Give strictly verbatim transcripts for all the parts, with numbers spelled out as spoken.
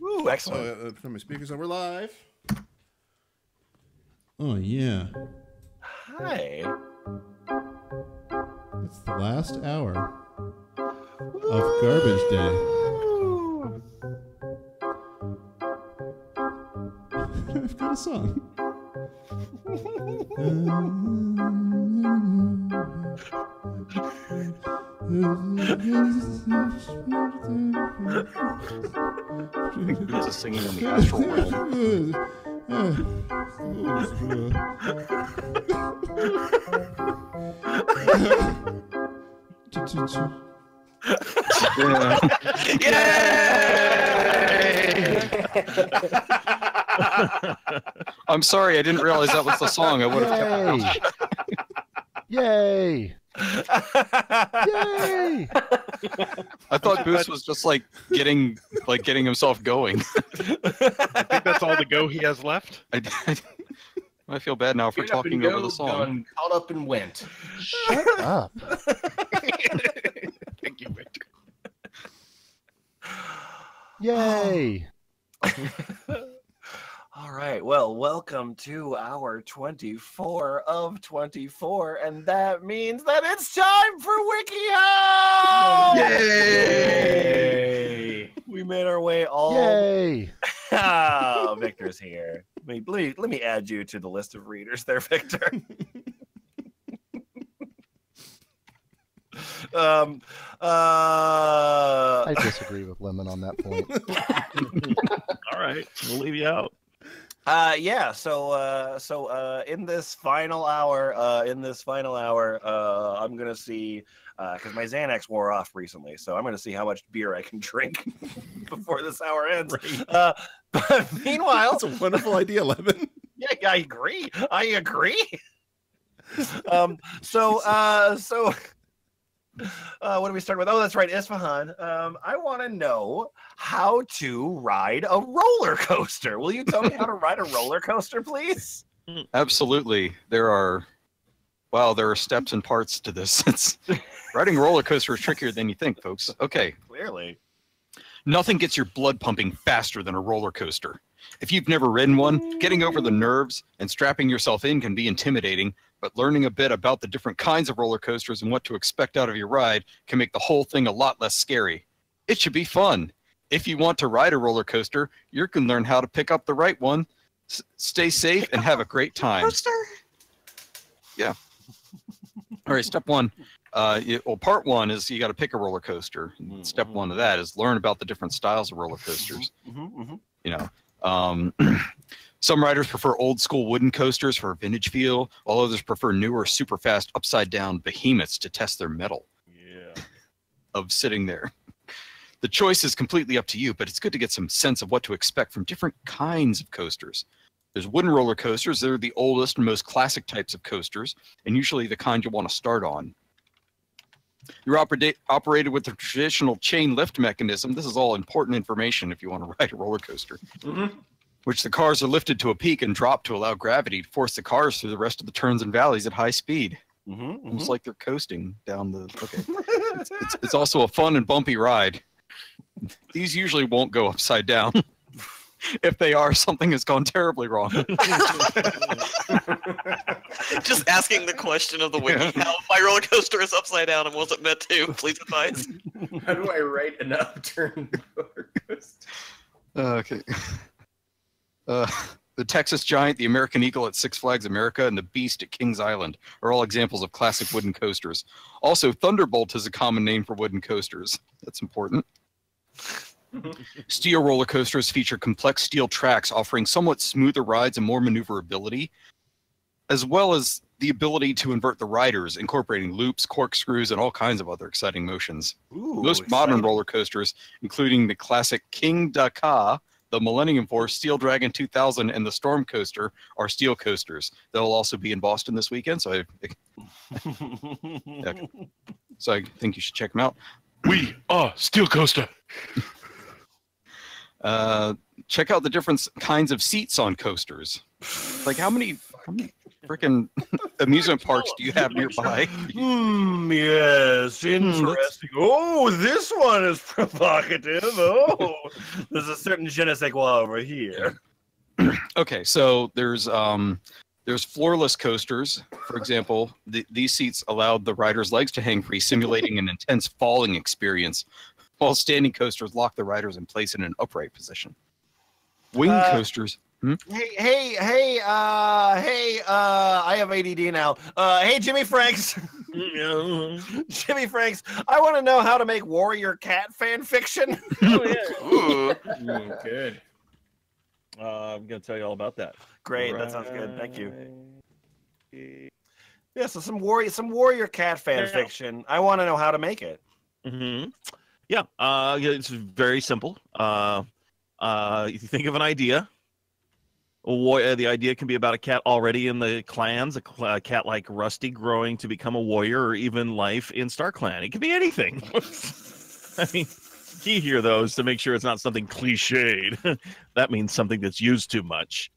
Woo, excellent. Oh, uh, put my speakers on. We're live. Oh, yeah. Hi. It's the last hour Woo! Of Garbage Day. I've got a song. There's a singing in the actual world. Yay! I'm sorry, I didn't realize that was the song. I would have kept it. Yay! Yay! I thought Boost was just like getting, like getting himself going. I think that's all the go he has left. I, I, I feel bad now for Get talking over go, the song. Caught up and went. Shut up. Thank you, Victor. Yay! All right, well, welcome to our twenty-four of twenty-four, and that means that it's time for WikiHow! Yay! Yay! We made our way all... Yay! Oh, Victor's here. Let me, please, let me add you to the list of readers there, Victor. um, uh... I disagree with Lemon on that point. All right, we'll leave you out. Uh, yeah, so uh, so uh, in this final hour, uh, in this final hour, uh, I'm gonna see because uh, my Xanax wore off recently, so I'm gonna see how much beer I can drink before this hour ends. Right. Uh, but meanwhile, it's a wonderful idea, Levin. Yeah, I agree. I agree. um, so uh, so uh, what do we start with? Oh, that's right, Isfahan. Um, I want to know how to ride a roller coaster. Will you tell me how to ride a roller coaster, please? Absolutely. There are, wow, there are steps and parts to this. It's, riding a roller coaster is trickier than you think, folks. Okay. Clearly. Nothing gets your blood pumping faster than a roller coaster. If you've never ridden one, getting over the nerves and strapping yourself in can be intimidating, but learning a bit about the different kinds of roller coasters and what to expect out of your ride can make the whole thing a lot less scary. It should be fun. If you want to ride a roller coaster, you can learn how to pick up the right one. S stay safe and have a great time. Coaster. Yeah. All right. Step one. Uh, it, well, part one is you got to pick a roller coaster. Mm-hmm. Step one of that is learn about the different styles of roller coasters. Mm-hmm, mm-hmm. You know, um, some riders prefer old school wooden coasters for a vintage feel, while others prefer newer, super fast, upside down behemoths to test their mettle. Yeah. Of sitting there. The choice is completely up to you, but it's good to get some sense of what to expect from different kinds of coasters. There's wooden roller coasters. They're the oldest and most classic types of coasters, and usually the kind you want to start on. You're oper operated with the traditional chain lift mechanism. This is all important information if you want to ride a roller coaster, mm-hmm. which the cars are lifted to a peak and dropped to allow gravity to force the cars through the rest of the turns and valleys at high speed. Mm-hmm, mm-hmm. Almost like they're coasting down the... Okay. it's, it's, it's also a fun and bumpy ride. These usually won't go upside down. If they are, something has gone terribly wrong. Just asking the question of the wiki, how my roller coaster is upside down and wasn't meant to. Please advise. How do I write an upturned roller coaster? Uh, okay. Uh, the Texas Giant, the American Eagle at Six Flags America, and the Beast at Kings Island are all examples of classic wooden coasters. Also, Thunderbolt is a common name for wooden coasters. That's important. Steel roller coasters feature complex steel tracks offering somewhat smoother rides and more maneuverability, as well as the ability to invert the riders, incorporating loops, corkscrews, and all kinds of other exciting motions. Ooh, most exciting. Modern roller coasters, including the classic Kingda Ka, the Millennium Force, Steel Dragon two thousand, and the Storm Coaster, are steel coasters. They'll also be in Boston this weekend, so I, okay. so I think you should check them out. We are Steel Coaster. Uh, check out the different kinds of seats on coasters. Like how many, how many freaking amusement parks do you have nearby? Mm, yes, interesting. Oh, this one is provocative. Oh, there's a certain je ne sais quoi over here. Okay, so there's um, there's floorless coasters. For example, the, these seats allowed the rider's legs to hang free, simulating an intense falling experience, while standing coasters lock the riders in place in an upright position. Wing uh, coasters. Hmm? Hey, hey, hey, uh, hey, uh, I have A D D now. Uh, hey, Jimmy Franks. Jimmy Franks, I want to know how to make Warrior Cat fan fiction. Oh, yeah. Okay. Uh, I'm going to tell you all about that. Great. Right. That sounds good. Thank you. Yeah, so some warrior, some Warrior Cat fan yeah. fiction. I want to know how to make it. Mm-hmm. Yeah. Uh, it's very simple. Uh, uh, if you think of an idea. Warrior, the idea can be about a cat already in the clans, a, cl a cat like Rusty growing to become a warrior, or even life in StarClan. It can be anything. I mean, key here, though, is to make sure it's not something cliched. That means something that's used too much.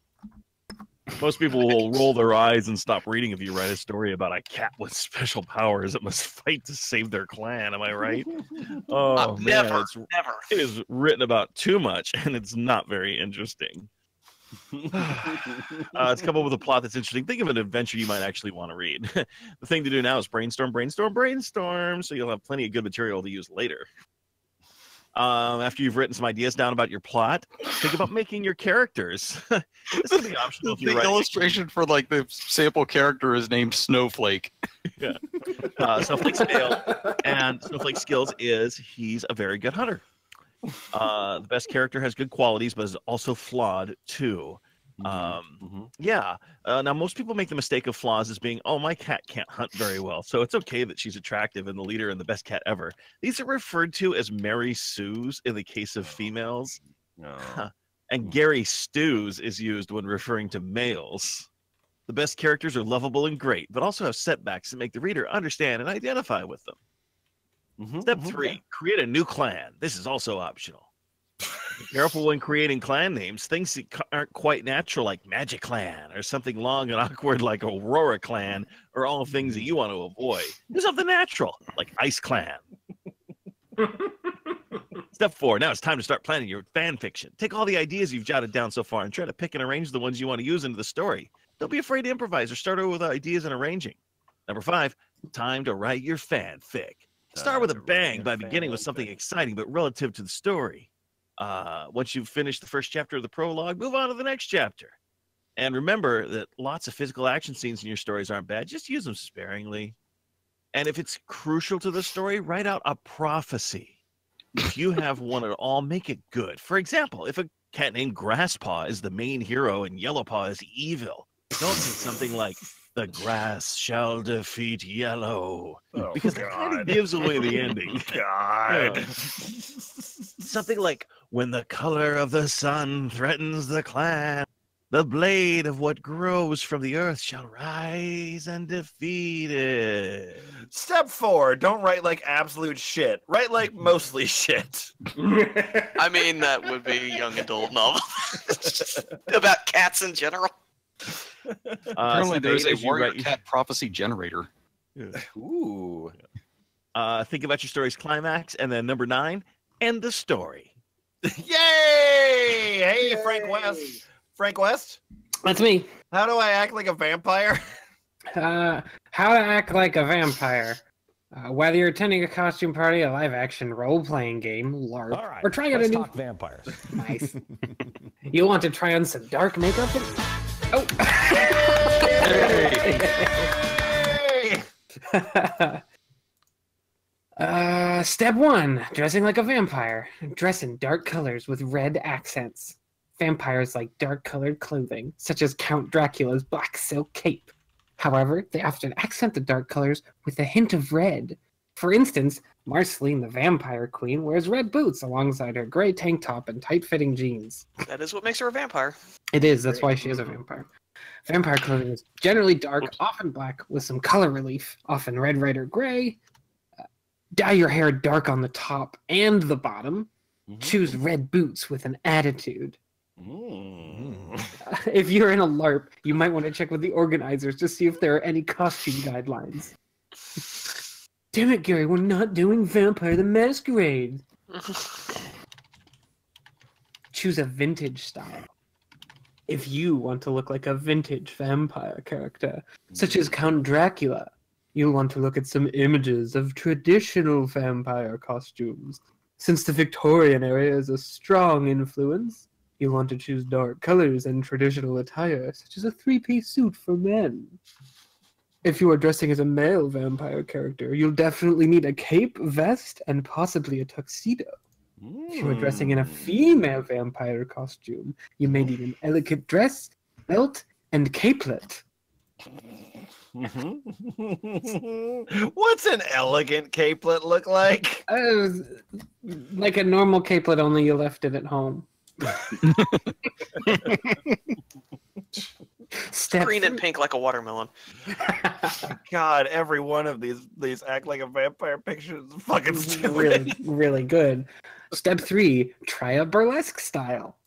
Most people will roll their eyes and stop reading if you write a story about a cat with special powers that must fight to save their clan. Am I right? Oh, uh, man, never, it's, never. It is written about too much, and it's not very interesting. uh, it's come up with a plot that's interesting. Think of an adventure you might actually want to read. The thing to do now is brainstorm, brainstorm, brainstorm, so you'll have plenty of good material to use later. Um, after you've written some ideas down about your plot, think about making your characters. This is the optional if you're writing. The illustration for like the sample character is named Snowflake. Yeah. Uh, Snowflake's tail and Snowflake's skills is he's a very good hunter. Uh, the best character has good qualities, but is also flawed too. Mm-hmm. Um, mm-hmm. Yeah. Uh, now, most people make the mistake of flaws as being, "Oh, my cat can't hunt very well, so it's okay that she's attractive and the leader and the best cat ever." These are referred to as Mary Sues in the case of females, oh. and Gary Stews is used when referring to males. The best characters are lovable and great, but also have setbacks that make the reader understand and identify with them. Mm-hmm, Step mm-hmm, three, yeah. create a new clan. This is also optional. Be careful when creating clan names. Things that aren't quite natural, like Magic Clan, or something long and awkward like Aurora Clan, are all things that you want to avoid. Do something natural, like Ice Clan. Step four, now it's time to start planning your fan fiction. Take all the ideas you've jotted down so far and try to pick and arrange the ones you want to use into the story. Don't be afraid to improvise or start over with ideas and arranging. Number five, time to write your fanfic. Start with a bang by beginning with something exciting but relative to the story. Uh, once you've finished the first chapter of the prologue, move on to the next chapter. And remember that lots of physical action scenes in your stories aren't bad. Just use them sparingly. And if it's crucial to the story, write out a prophecy. If you have one at all, make it good. For example, if a cat named Grasspaw is the main hero and Yellowpaw is evil, don't say something like, "The grass shall defeat yellow." Oh, because God. That kind of gives away the ending. God. Yeah. Something like, "When the color of the sun threatens the clan, the blade of what grows from the earth shall rise and defeat it." Step four, don't write like absolute shit. Write like mostly shit. I mean, that would be a young adult novel. About cats in general. Apparently uh, there's a warrior write... cat prophecy generator. Yeah. Ooh. Uh, think about your story's climax, and then number nine, end the story. Yay! Hey, Yay! Frank West. Frank West? That's me. How do I act like a vampire? uh, how to act like a vampire. Uh, whether you're attending a costume party, a live-action role-playing game, LARP, All right, or trying out a new... Let's talk vampires. Nice. You'll want to try on some dark makeup and... Oh. Hey. Hey. uh, step one, dressing like a vampire. Dress in dark colors with red accents. Vampires like dark-colored clothing, such as Count Dracula's black silk cape. However, they often accent the dark colors with a hint of red. For instance, Marceline the Vampire Queen wears red boots alongside her gray tank top and tight-fitting jeans. That is what makes her a vampire. It is. That's why she is a vampire. Vampire clothing is generally dark, Oops. often black, with some color relief, often red, red, or gray. Uh, dye your hair dark on the top and the bottom. Mm-hmm. Choose red boots with an attitude. Mm-hmm. if you're in a LARP, you might want to check with the organizers to see if there are any costume guidelines. Damn it, Gary, we're not doing Vampire the Masquerade. Choose a vintage style. If you want to look like a vintage vampire character, such as Count Dracula, you'll want to look at some images of traditional vampire costumes. Since the Victorian era is a strong influence, you'll want to choose dark colors and traditional attire, such as a three-piece suit for men. If you are dressing as a male vampire character, you'll definitely need a cape, vest, and possibly a tuxedo. Mm. If you are dressing in a female vampire costume, you may need an elegant dress, belt, and capelet. What's an elegant capelet look like? Uh, like a normal capelet, only you left it at home. Step green and pink like a watermelon. God, every one of these these act like a vampire picture is fucking stupid. Really, really good. Step three, try a burlesque style.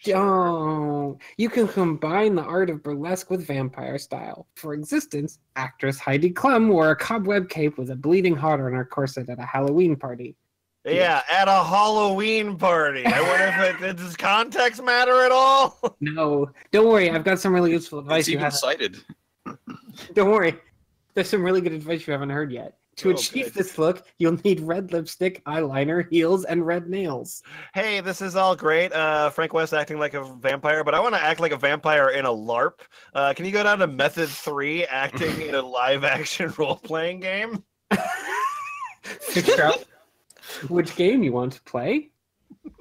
Sure. Oh, you can combine the art of burlesque with vampire style. For instance, actress Heidi Klum wore a cobweb cape with a bleeding heart on her corset at a Halloween party. Yeah, yeah, at a Halloween party. I wonder if it does context matter at all? No. Don't worry, I've got some really useful advice. It's even you haven't cited. Don't worry. There's some really good advice you haven't heard yet. To oh, achieve good. this look, you'll need red lipstick, eyeliner, heels, and red nails. Hey, this is all great. Uh, Frank West acting like a vampire, but I want to act like a vampire in a LARP. Uh, can you go down to method three, acting in a live-action role-playing game? Figure out which game you want to play.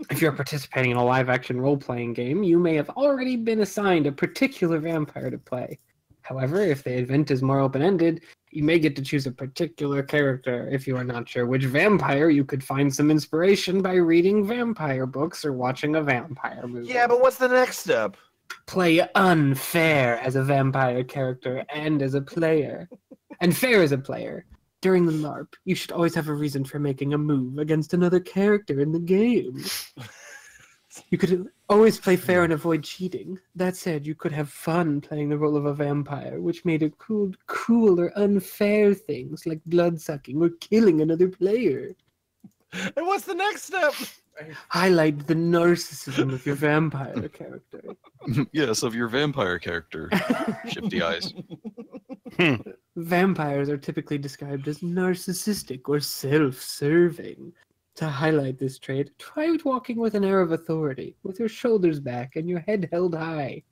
If you're participating in a live-action role-playing game, you may have already been assigned a particular vampire to play. However, if the event is more open-ended, you may get to choose a particular character if you are not sure which vampire. You could find some inspiration by reading vampire books or watching a vampire movie. Yeah, but what's the next step? Play unfair as a vampire character and as a player. And fair as a player. During the LARP, you should always have a reason for making a move against another character in the game. You could always play fair and avoid cheating. That said, you could have fun playing the role of a vampire, which made it cool, cruel or unfair things like blood-sucking or killing another player. And what's the next step? Highlight the narcissism of your vampire character. Yes, of your vampire character. Shifty eyes. Hmm. Vampires are typically described as narcissistic or self-serving. To highlight this trait, try walking with an air of authority, with your shoulders back and your head held high.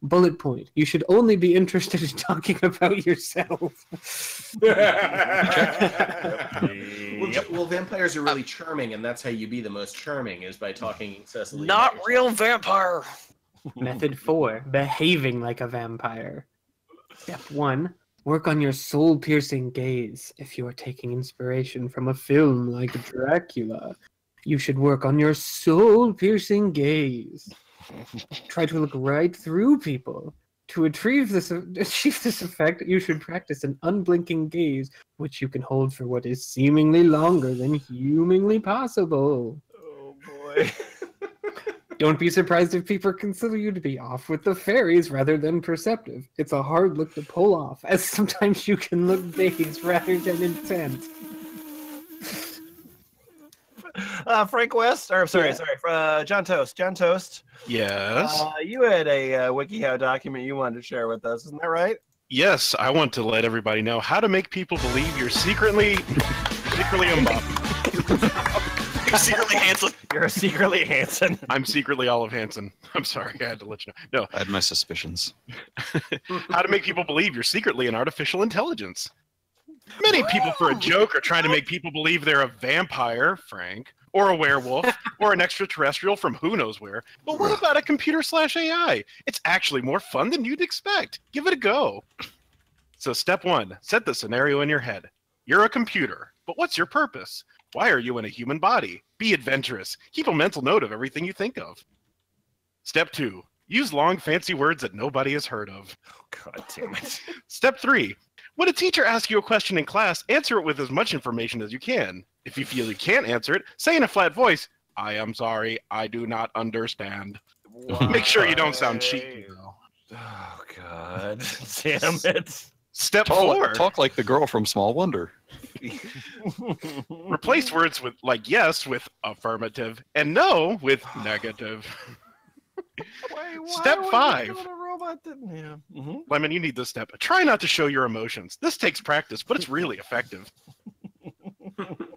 Bullet point, you should only be interested in talking about yourself. Well, well, vampires are really charming, and that's how you be the most charming, is by talking incessantly. Not real vampire! Method four, behaving like a vampire. Step one, work on your soul-piercing gaze. If you are taking inspiration from a film like Dracula, you should work on your soul-piercing gaze. Try to look right through people. To achieve this, achieve this effect, you should practice an unblinking gaze, which you can hold for what is seemingly longer than humanly possible. Oh, boy. Don't be surprised if people consider you to be off with the fairies rather than perceptive. It's a hard look to pull off, as sometimes you can look dazed rather than intent. Uh, Frank West, or I'm sorry, yeah. sorry, uh, John Toast. John Toast. Yes. Uh, you had a uh, WikiHow document you wanted to share with us, isn't that right? Yes, I want to let everybody know how to make people believe you're secretly, secretly a mop. You're secretly Hanson. You're secretly Hanson. I'm secretly Olive Hanson. I'm sorry, I had to let you know. No, I had my suspicions. How to make people believe you're secretly an artificial intelligence. Many people for a joke are trying to make people believe they're a vampire, Frank, or a werewolf, or an extraterrestrial from who knows where. But what about a computer slash A I? It's actually more fun than you'd expect. Give it a go. So step one, set the scenario in your head. You're a computer, but what's your purpose? Why are you in a human body? Be adventurous. Keep a mental note of everything you think of. Step two, use long, fancy words that nobody has heard of. Oh, God damn it. Step three. When a teacher asks you a question in class, answer it with as much information as you can. If you feel you can't answer it, say in a flat voice, I am sorry, I do not understand. Wow. Make sure you don't sound cheeky, though. Oh God, damn it! Step talk, forward. Talk like the girl from Small Wonder. Replace words with like yes with affirmative and no with negative. Wait, why step five. That, yeah. Mm-hmm. Lemon, you need this step. Try not to show your emotions. This takes practice, but it's really effective.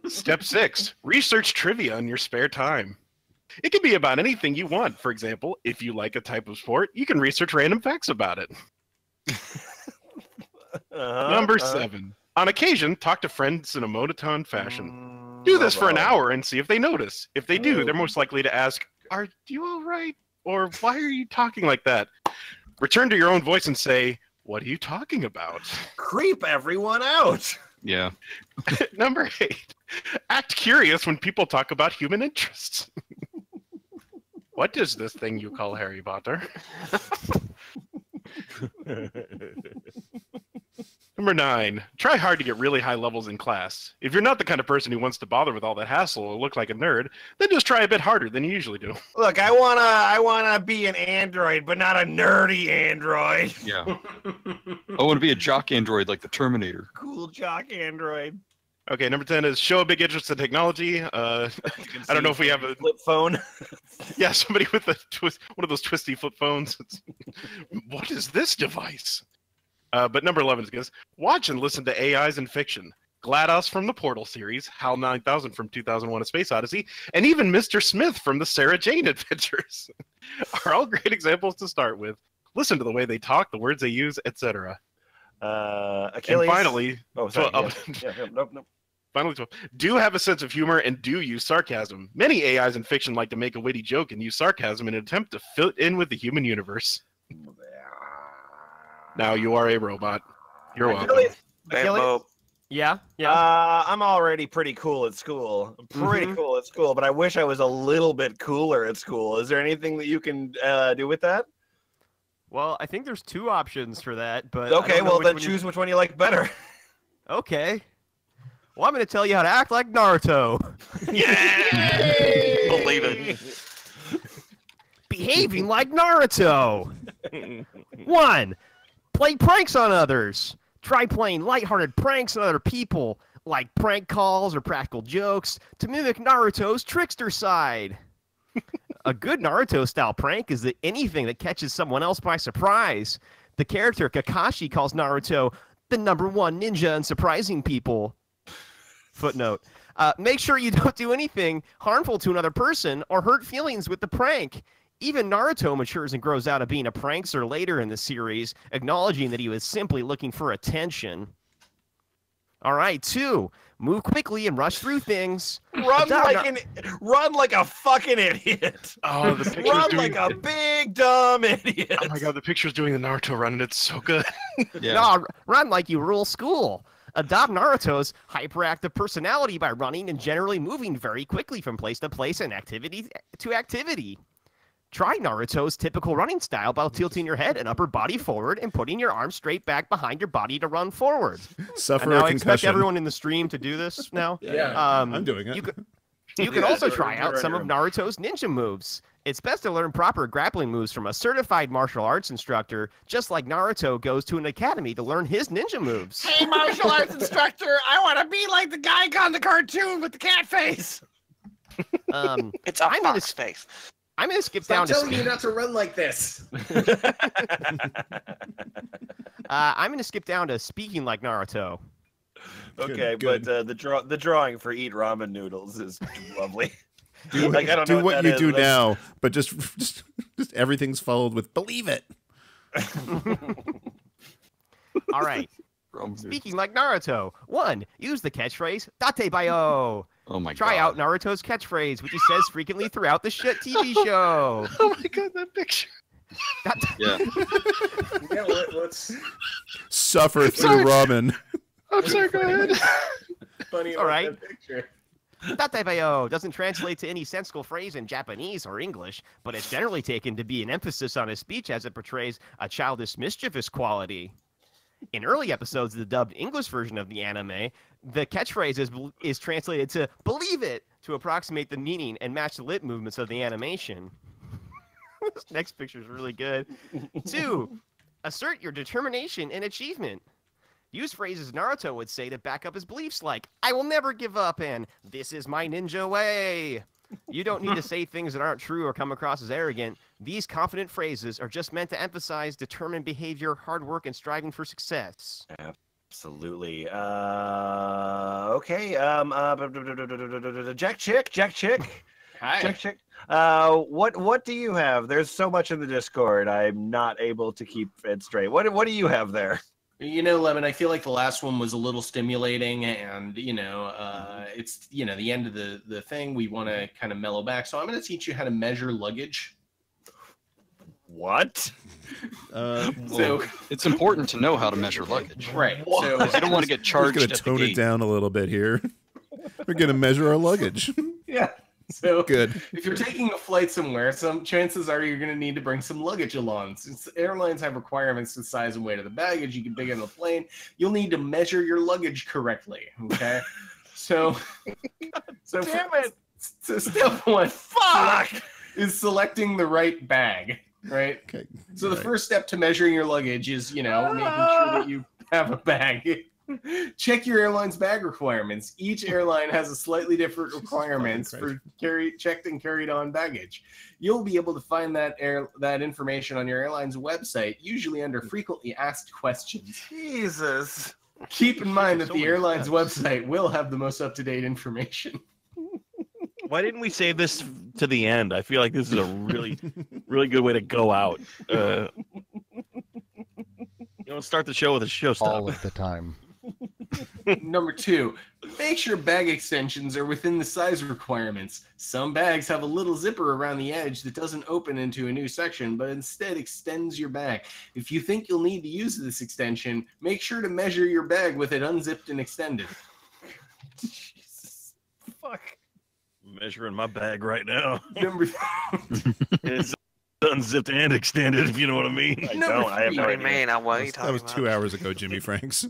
Step six, research trivia in your spare time. It can be about anything you want. For example, if you like a type of sport, you can research random facts about it. uh-huh, Number uh-huh. seven, on occasion, talk to friends in a monotone fashion. Mm-hmm. Do this for an hour and see if they notice. If they do, Ooh. They're most likely to ask, are you all right? Or why are you talking like that? Return to your own voice and say, what are you talking about? Creep everyone out. Yeah. Number eight, act curious when people talk about human interests. What is this thing you call Harry Potter? Number nine, try hard to get really high levels in class. If you're not the kind of person who wants to bother with all that hassle or look like a nerd, then just try a bit harder than you usually do. Look, I wanna, I wanna be an android, but not a nerdy android. Yeah. I wanna be a jock android like the Terminator. Cool jock android. Okay, number ten is show a big interest in technology. Uh, I don't know if we have a flip phone. Yeah, somebody with a twist, one of those twisty flip phones. What is this device? Uh, but number eleven is watch and listen to A Is in fiction. GLaDOS from the Portal series, HAL nine thousand from two thousand one A Space Odyssey, and even Mister Smith from the Sarah Jane Adventures are all great examples to start with. Listen to the way they talk, the words they use, et cetera. Uh, Achilles. And finally, oh, sorry, yeah. yeah, yeah, nope, nope. Finally, do have a sense of humor and do use sarcasm. Many A Is in fiction like to make a witty joke and use sarcasm in an attempt to fit in with the human universe. Now you are a robot. You're welcome. Achilles? Yeah, yeah. Uh, I'm already pretty cool at school. I'm pretty mm-hmm. cool at school, but I wish I was a little bit cooler at school. Is there anything that you can uh, do with that? Well, I think there's two options for that, but okay. Well, then choose you... which one you like better. Okay. Well, I'm going to tell you how to act like Naruto. Yay! Believe it. Behaving like Naruto. One. Play pranks on others. Try playing lighthearted pranks on other people, like prank calls or practical jokes, to mimic Naruto's trickster side. A good Naruto-style prank is that anything that catches someone else by surprise. The character Kakashi calls Naruto the number one ninja in surprising people. Footnote. Uh, make sure you don't do anything harmful to another person or hurt feelings with the prank. Even Naruto matures and grows out of being a prankster later in the series, acknowledging that he was simply looking for attention. All right, two. Move quickly and rush through things. Run like an, run like a fucking idiot. Oh, the picture's run doing... like a big dumb idiot. Oh my god, the picture's doing the Naruto run and it's so good. Yeah. No, run like you rule school. Adopt Naruto's hyperactive personality by running and generally moving very quickly from place to place and activity to activity. Try Naruto's typical running style by tilting your head and upper body forward and putting your arms straight back behind your body to run forward. Suffer a concussion. I expect everyone in the stream to do this now. Yeah, um, I'm doing it. You could, you could also try out some of Naruto's ninja moves. It's best to learn proper grappling moves from a certified martial arts instructor, just like Naruto goes to an academy to learn his ninja moves. Hey, martial arts instructor, I want to be like the guy on the cartoon with the cat face. Um, it's a fox face. I'm going to skip Stop down to Stop telling you not to run like this. uh, I'm going to skip down to speaking like Naruto. Okay, good, good. but uh, the draw the drawing for eat ramen noodles is lovely. Do, like, I don't do know what, what you is, do that's... now, but just, just just everything's followed with believe it. All right. Speaking like Naruto. One, use the catchphrase Datebayo. Oh my Try God. out Naruto's catchphrase, which he says frequently throughout the shit T V show. Oh my God, that picture. yeah. yeah let, let's suffer I'm through sorry. ramen. I'm sorry, go ahead. Funny All right. picture. Datebayo doesn't translate to any sensical phrase in Japanese or English, but it's generally taken to be an emphasis on his speech as it portrays a childish, mischievous quality. In early episodes of the dubbed English version of the anime, the catchphrase is, is translated to believe it to approximate the meaning and match the lip movements of the animation. This next picture is really good. Two, Assert your determination and achievement. Use phrases Naruto would say to back up his beliefs, like, I will never give up, and this is my ninja way. You don't need to say things that aren't true or come across as arrogant. These confident phrases are just meant to emphasize determined behavior, hard work, and striving for success. Absolutely. Uh, okay. Um, uh, Jack Chick, Jack Chick. Hi. Jack Chick. Uh, what, what do you have? There's so much in the Discord. I'm not able to keep it straight. What, what do you have there? You know, Lemon, I feel like the last one was a little stimulating, and, you know, uh, it's, you know, the end of the, the thing. We want to kind of mellow back. So I'm going to teach you how to measure luggage. What? Uh, so, well, it's important to know how to measure luggage. Right. What? So I don't want to get charged. We're going to tone it down a little bit here. We're going to measure our luggage. Yeah. So good. If you're taking a flight somewhere, some chances are you're going to need to bring some luggage along. Since airlines have requirements to the size and weight of the baggage you can bring on the plane, you'll need to measure your luggage correctly. Okay. So, so damn for, it. So step one, fuck, is selecting the right bag. Right. Okay. So the right. first step to measuring your luggage is, you know, ah! making sure that you have a bag. Check your airline's bag requirements. Each airline has a slightly different requirements for carry checked and carried on baggage. You'll be able to find that air that information on your airline's website, usually under frequently asked questions. Jesus. Keep in mind that the airline's website will have the most up-to-date information. Why didn't we save this to the end? I feel like this is a really, really good way to go out. Uh, you know, start the show with a showstopper. All of the time. Number two, make sure bag extensions are within the size requirements. Some bags have a little zipper around the edge that doesn't open into a new section, but instead extends your bag. If you think you'll need to use this extension, make sure to measure your bag with it unzipped and extended. Jesus. Fuck. I'm measuring my bag right now. Number three. It's unzipped and extended, if you know what I mean. I don't. I have no idea. Man, I, what are you talking about? That was two hours ago, Jimmy Franks.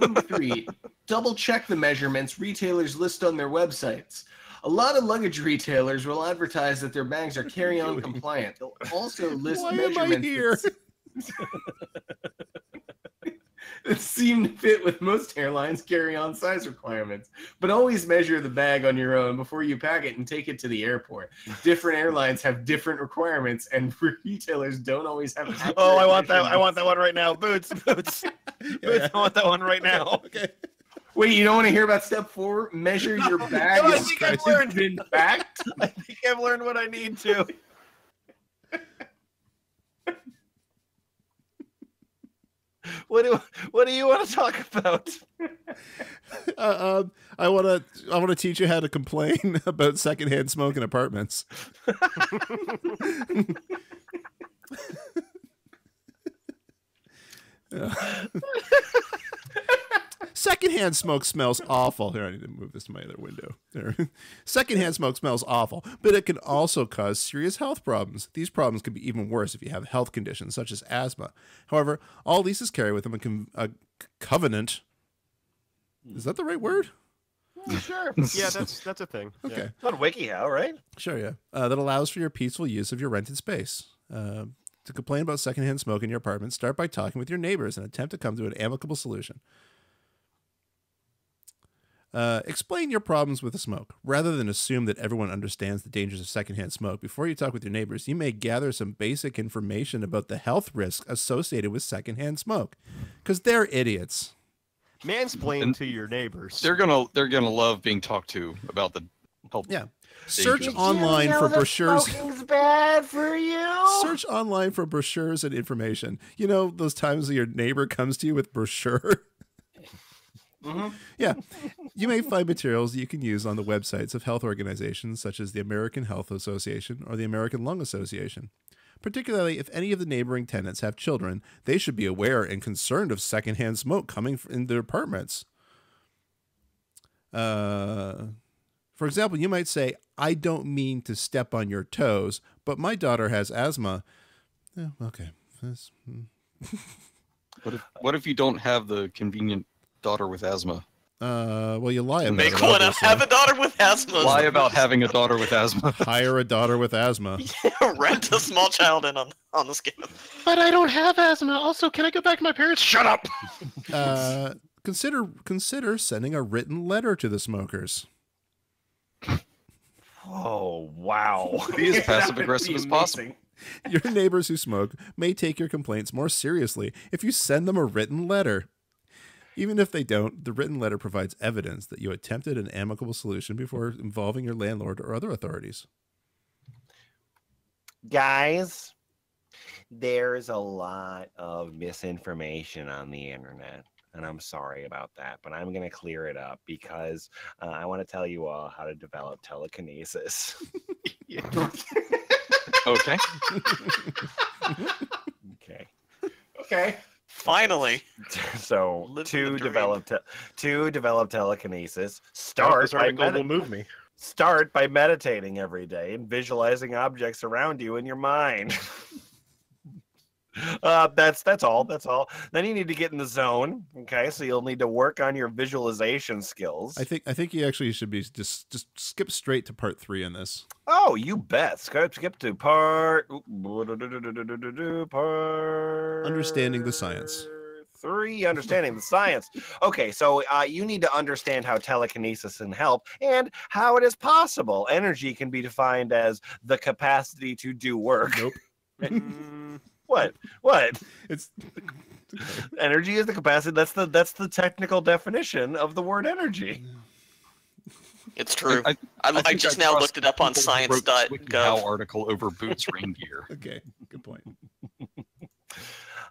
Number three, double check the measurements retailers list on their websites. A lot of luggage retailers will advertise that their bags are carry-on compliant. They'll also list Why measurements am I here? that seem to fit with most airlines' carry-on size requirements. But always measure the bag on your own before you pack it and take it to the airport. Different airlines have different requirements, and retailers don't always have... Oh, I want that! I want that one right now. Boots, boots, yeah, boots! Yeah. I want that one right okay, now. Okay. Wait, you don't want to hear about step four? Measure no, your bag. No, I think I've learned. In fact, I think I've learned what I need to. What do what do you want to talk about? Uh, um, I want to I want to teach you how to complain about secondhand smoke in apartments. uh. Secondhand smoke smells awful. Here, I need to move this to my other window. There. Secondhand smoke smells awful, but it can also cause serious health problems. These problems can be even worse if you have health conditions such as asthma. However, all leases carry with them a, con a covenant. Is that the right word? Oh, sure. Yeah, that's that's a thing. Okay. Yeah. It's on WikiHow, right? Sure, yeah. Uh, that allows for your peaceful use of your rented space. Uh, to complain about secondhand smoke in your apartment, start by talking with your neighbors and attempt to come to an amicable solution. Uh, explain your problems with the smoke. Rather than assume that everyone understands the dangers of secondhand smoke, before you talk with your neighbors, you may gather some basic information about the health risks associated with secondhand smoke, because they're idiots. Mansplain and to your neighbors. They're gonna they're gonna love being talked to about the health. Yeah. Search dangers. online you know for brochures. Smoking's bad for you. Search online for brochures and information. You know those times that your neighbor comes to you with brochure. Mm-hmm. Yeah, you may find materials that you can use on the websites of health organizations such as the American Health Association or the American Lung Association. Particularly if any of the neighboring tenants have children, they should be aware and concerned of secondhand smoke coming in their apartments. Uh, for example, you might say, I don't mean to step on your toes, but my daughter has asthma. Yeah, okay. what, if, what if you don't have the convenient... daughter with asthma? Uh, well, you lie about Make it. Make one up. Have a daughter with asthma. Lie about having a daughter with asthma. Hire a daughter with asthma. Yeah, rent a small child in on, on this game. But I don't have asthma. Also, can I go back to my parents? Shut up! Uh, consider consider sending a written letter to the smokers. Oh, wow. Be as passive aggressive as possible. Your neighbors who smoke may take your complaints more seriously if you send them a written letter. Even if they don't, the written letter provides evidence that you attempted an amicable solution before involving your landlord or other authorities. Guys, there's a lot of misinformation on the internet, and I'm sorry about that, but I'm going to clear it up because uh, I want to tell you all how to develop telekinesis. Okay. Okay. Okay. Finally. So to develop te to develop telekinesis, start by will move me. Start by meditating every day and visualizing objects around you in your mind. uh, that's that's all. That's all. Then you need to get in the zone. Okay, so you'll need to work on your visualization skills. I think I think you actually should be just just skip straight to part three in this. Oh, you bet. Skip skip to part. Part understanding the science. Three, understanding the science. Okay, so uh, you need to understand how telekinesis can help and how it is possible. Energy can be defined as the capacity to do work. Nope. What? What? It's energy is the capacity. That's the that's the technical definition of the word energy. It's true. I, I, I, I just I now looked it up on science dot gov article over Boots Reindeer. Okay, good point.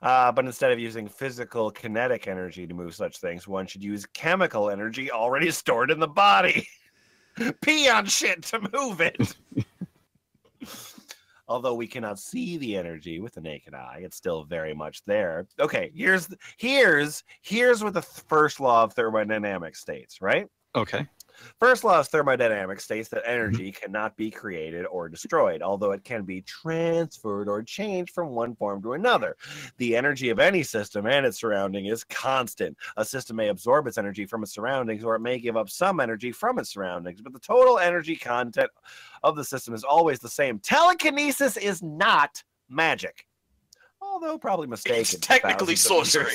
Uh, but instead of using physical kinetic energy to move such things, one should use chemical energy already stored in the body. Pee on shit to move it. Although we cannot see the energy with the naked eye, it's still very much there. Okay, here's here's here's what the first law of thermodynamics states, right? Okay. First law of thermodynamics states that energy cannot be created or destroyed, although it can be transferred or changed from one form to another. The energy of any system and its surrounding is constant. A system may absorb its energy from its surroundings, or it may give up some energy from its surroundings, but the total energy content of the system is always the same. Telekinesis is not magic, although probably mistaken. It's technically sorcery.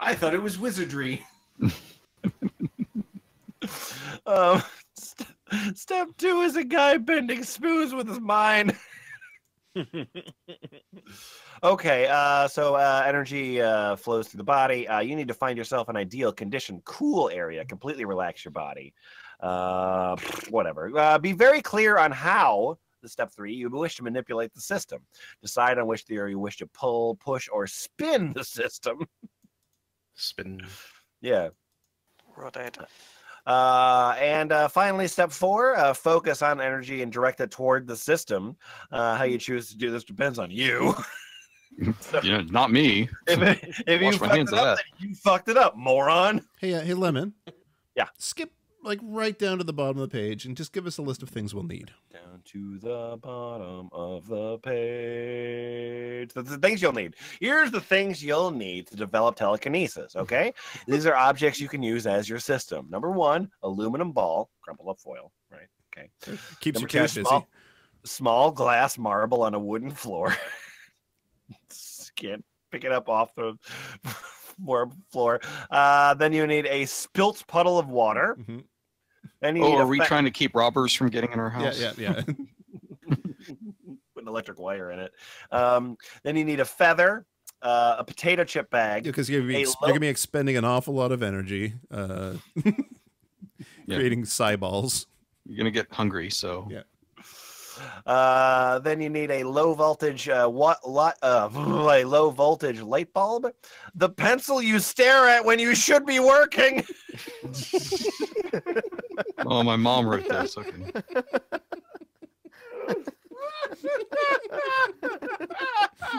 I thought it was wizardry. Um, st step two is a guy bending spoons with his mind. Okay, uh, so uh, energy uh, flows through the body. Uh, you need to find yourself an ideal condition, cool area, completely relax your body. Uh, whatever. Uh, be very clear on how. Step three, you wish to manipulate the system. Decide on which theory you wish to pull, push, or spin the system. Spin. Yeah. Rotate. Uh, and uh, finally, step four, uh, focus on energy and direct it toward the system. Uh, how you choose to do this depends on you. So, yeah, not me. If, if you fucked it up, then you fucked it up, moron. Hey, uh, hey, Lemon. Yeah. Skip like right down to the bottom of the page and just give us a list of things we'll need. Down to the bottom of the page. That's the things you'll need. Here's the things you'll need to develop telekinesis, okay? These are objects you can use as your system. Number one, aluminum ball, crumple up foil, right? Okay. Keeps Number your cash busy. Small, small glass marble on a wooden floor. Can't pick it up off the more floor. Uh, then you need a spilt puddle of water. Mm-hmm. Then you oh, need are we trying to keep robbers from getting in our house? Yeah, yeah, yeah. Put an electric wire in it. Um, then you need a feather, uh, a potato chip bag. Because you're going to be expending an awful lot of energy uh, yeah. creating cyballs. You're going to get hungry, so. Yeah. Uh, then you need a low voltage uh, what lot of uh, a low voltage light bulb, the pencil you stare at when you should be working. Oh, my mom wrote this. Okay.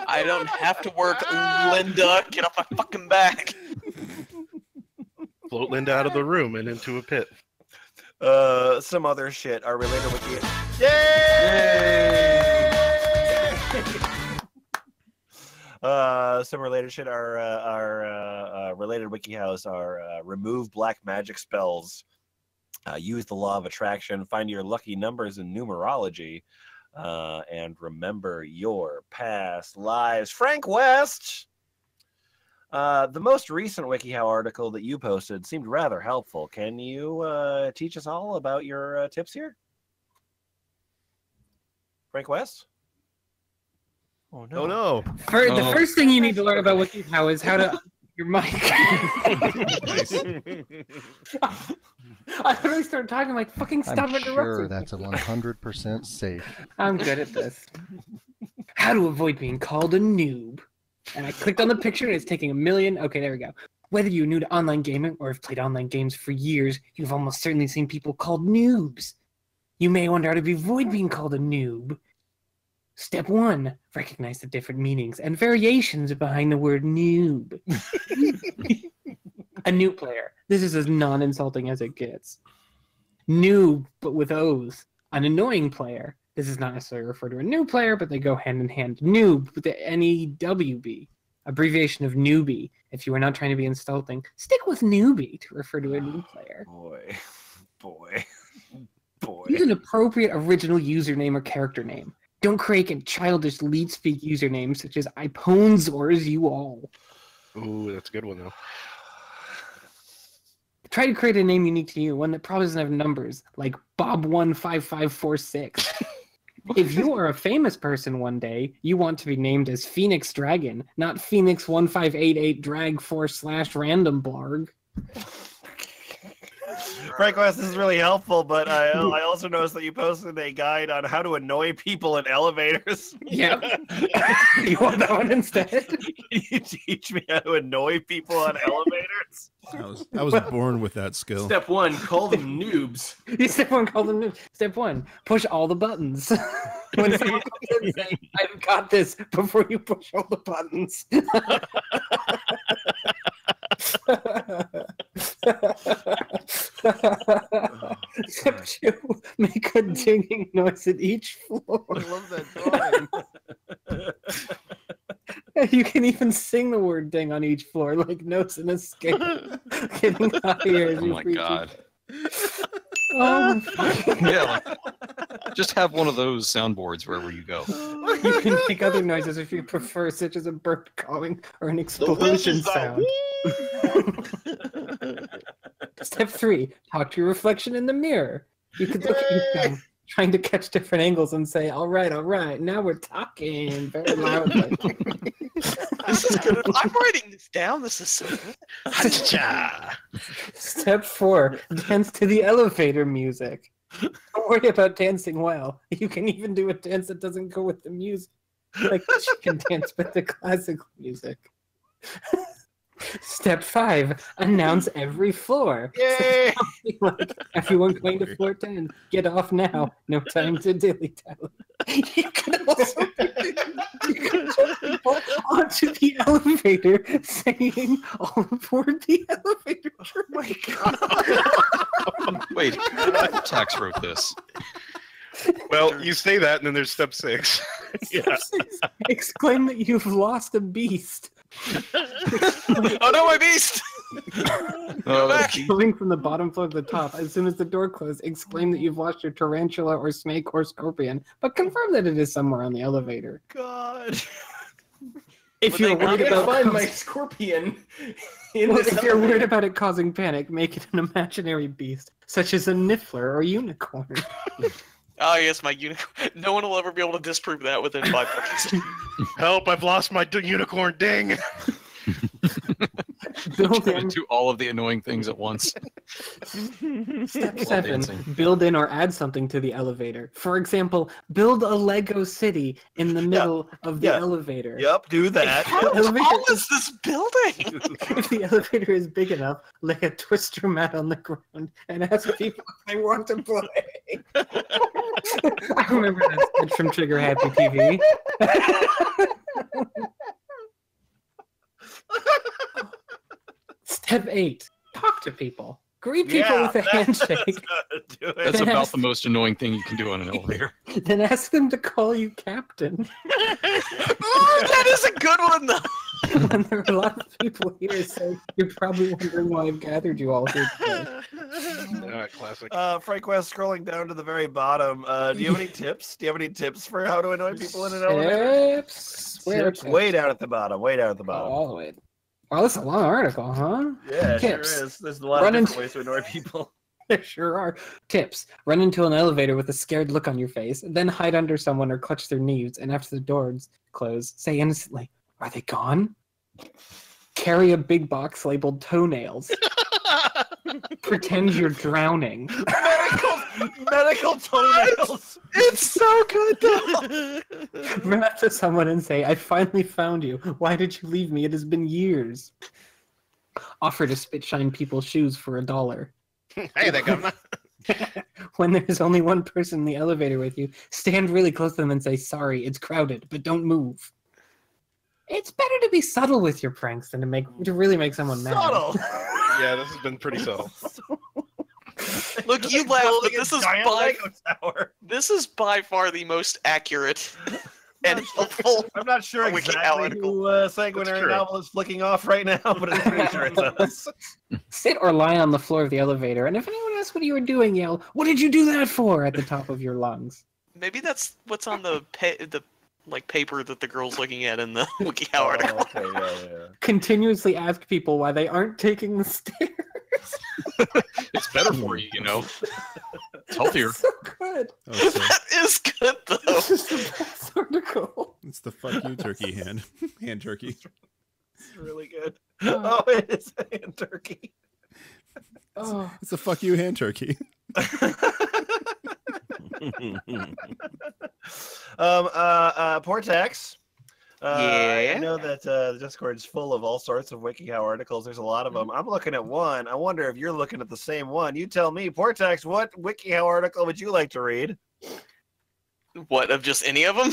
I don't have to work, Linda. Get off my fucking back. Float Linda out of the room and into a pit. Uh, some other shit are related with you. Yay! Yay! uh, some related shit are uh, are uh, uh, related WikiHows are uh, remove black magic spells, uh, use the law of attraction, find your lucky numbers in numerology, uh, and remember your past lives. Frank West! Uh, the most recent WikiHow article that you posted seemed rather helpful. Can you uh, teach us all about your uh, tips here? Frank West? Oh, no. Oh, no. First, oh. The first thing you need to learn about WikiHow is how to unmute your mic. I literally started talking like, fucking stop interrupting. I'm sure that's a one hundred percent safe. I'm good at this. How to avoid being called a noob. And I clicked on the picture, and it's taking a million. Okay, there we go. Whether you're new to online gaming or have played online games for years, you've almost certainly seen people called noobs. You may wonder how to avoid being called a noob. Step one, recognize the different meanings and variations behind the word noob. A new player. This is as non-insulting as it gets. Noob, but with O's. An annoying player. This is not necessarily referred to a new player, but they go hand in hand. Noob with the N E W B, abbreviation of newbie. If you are not trying to be insulting, stick with newbie to refer to a new player. Oh, boy, boy, boy. Use an appropriate original username or character name. Don't create childish lead speak usernames such as iPones or as you all. Ooh, that's a good one though. Try to create a name unique to you, one that probably doesn't have numbers, like Bob one five five four six. If you are a famous person one day, you want to be named as Phoenix Dragon, not Phoenix one five eight eight drag four slash random blarg. Frank West, this is really helpful, but I, I also noticed that you posted a guide on how to annoy people in elevators. Yep. You want that one instead? Can you teach me how to annoy people on elevators? I was, I was well, born with that skill. Step one, call them noobs. Step one, call them noobs. Step one, push all the buttons. When someone comes in, say, I've got this before you push all the buttons. Step two, make a dinging noise at each floor. I love that drawing. You can even sing the word ding on each floor, like notes in a scale. Getting higher. Oh my god. Oh, yeah, like, just have one of those soundboards wherever you go. You can make other noises if you prefer, such as a bird calling or an explosion sound. Step three, talk to your reflection in the mirror. You could look at yourself, trying to catch different angles and say, all right, all right, now we're talking very loudly. This is good. I'm writing this down. This is so good. Step four, dance to the elevator music. Don't worry about dancing well. You can even do a dance that doesn't go with the music. Like you can dance with the classical music. Step five, announce every floor. Yay! Like, everyone going to floor ten, get off now. No time to dilly-dally. You can also put people onto the elevator saying, all aboard the elevator. Oh my god. Wait, Tex wrote this. Well, you say that, and then there's step six. Step yeah. six, exclaim that you've lost a beast. Oh no, my beast! Go back. Coming from the bottom floor to the top, as soon as the door closes, exclaim that you've lost your tarantula or snake or scorpion, but confirm that it is somewhere on the elevator. God. If well, you're worried about find my scorpion, in well, if elevator. You're worried about it causing panic, make it an imaginary beast, such as a niffler or unicorn. Oh yes, my unicorn. No one will ever be able to disprove that within five seconds. Help! I've lost my unicorn ding. Build in to all of the annoying things at once. Step seven: build in or add something to the elevator. For example, build a Lego city in the middle yep. of the yep. elevator. Yep, do that. How tall is this building? If the elevator is big enough, lay a twister mat on the ground and ask people if they want to play. I remember that sketch from Trigger Happy T V. Step eight, talk to people. Greet people yeah, with a handshake. That's, that's about ask, the most annoying thing you can do on an elevator. Then ask them to call you Captain. Oh, that is a good one, though. When there are a lot of people here, so you're probably wondering why I've gathered you all here today. All right, classic. Uh, Frank West, scrolling down to the very bottom. Uh, do you have any tips? Do you have any tips for how to annoy people in an elevator? Tips? Tips? Way down at the bottom. Way down at the bottom. Oh, all the way. Wow, that's a long article, huh? Yeah, it sure is. There's a lot Run of different ways to annoy people. There sure are. Tips. Run into an elevator with a scared look on your face, then hide under someone or clutch their knees, and after the doors close, say innocently, "Are they gone?" Carry a big box labeled toenails. Pretend you're drowning. Medical, medical toenails. It's, it's so good, though. Run up to someone and say, "I finally found you. Why did you leave me? It has been years." Offer to spit shine people's shoes for a dollar. Hey, they come. When there's only one person in the elevator with you, stand really close to them and say, "Sorry, it's crowded, but don't move." It's better to be subtle with your pranks than to make to really make someone mad. Subtle. Yeah, this has been pretty subtle. Look, you laugh, but this is by tower. This is by far the most accurate and helpful. I'm not sure exactly who uh, Sanguinary Novel is flicking off right now, but I'm pretty sure it's us. Sit or lie on the floor of the elevator, and if anyone asks what you were doing, yell, "What did you do that for?" at the top of your lungs. Maybe that's what's on the pa the. like paper that the girl's looking at in the WikiHow article. Oh, okay, yeah, yeah. Continuously ask people why they aren't taking the stairs. It's better for you, you know. It's healthier. That's so good. Oh, so. That is good, though. This is the best article. It's the fuck you turkey hand. Hand turkey. It's really good. Oh, oh it is hand turkey. Oh. It's, it's the fuck you hand turkey. um, uh, uh, Portax. Uh, yeah. I know that uh, the Discord's full of all sorts of WikiHow articles. There's a lot of them. I'm looking at one. I wonder if you're looking at the same one. You tell me, Portax, what WikiHow article would you like to read? What, of just any of them?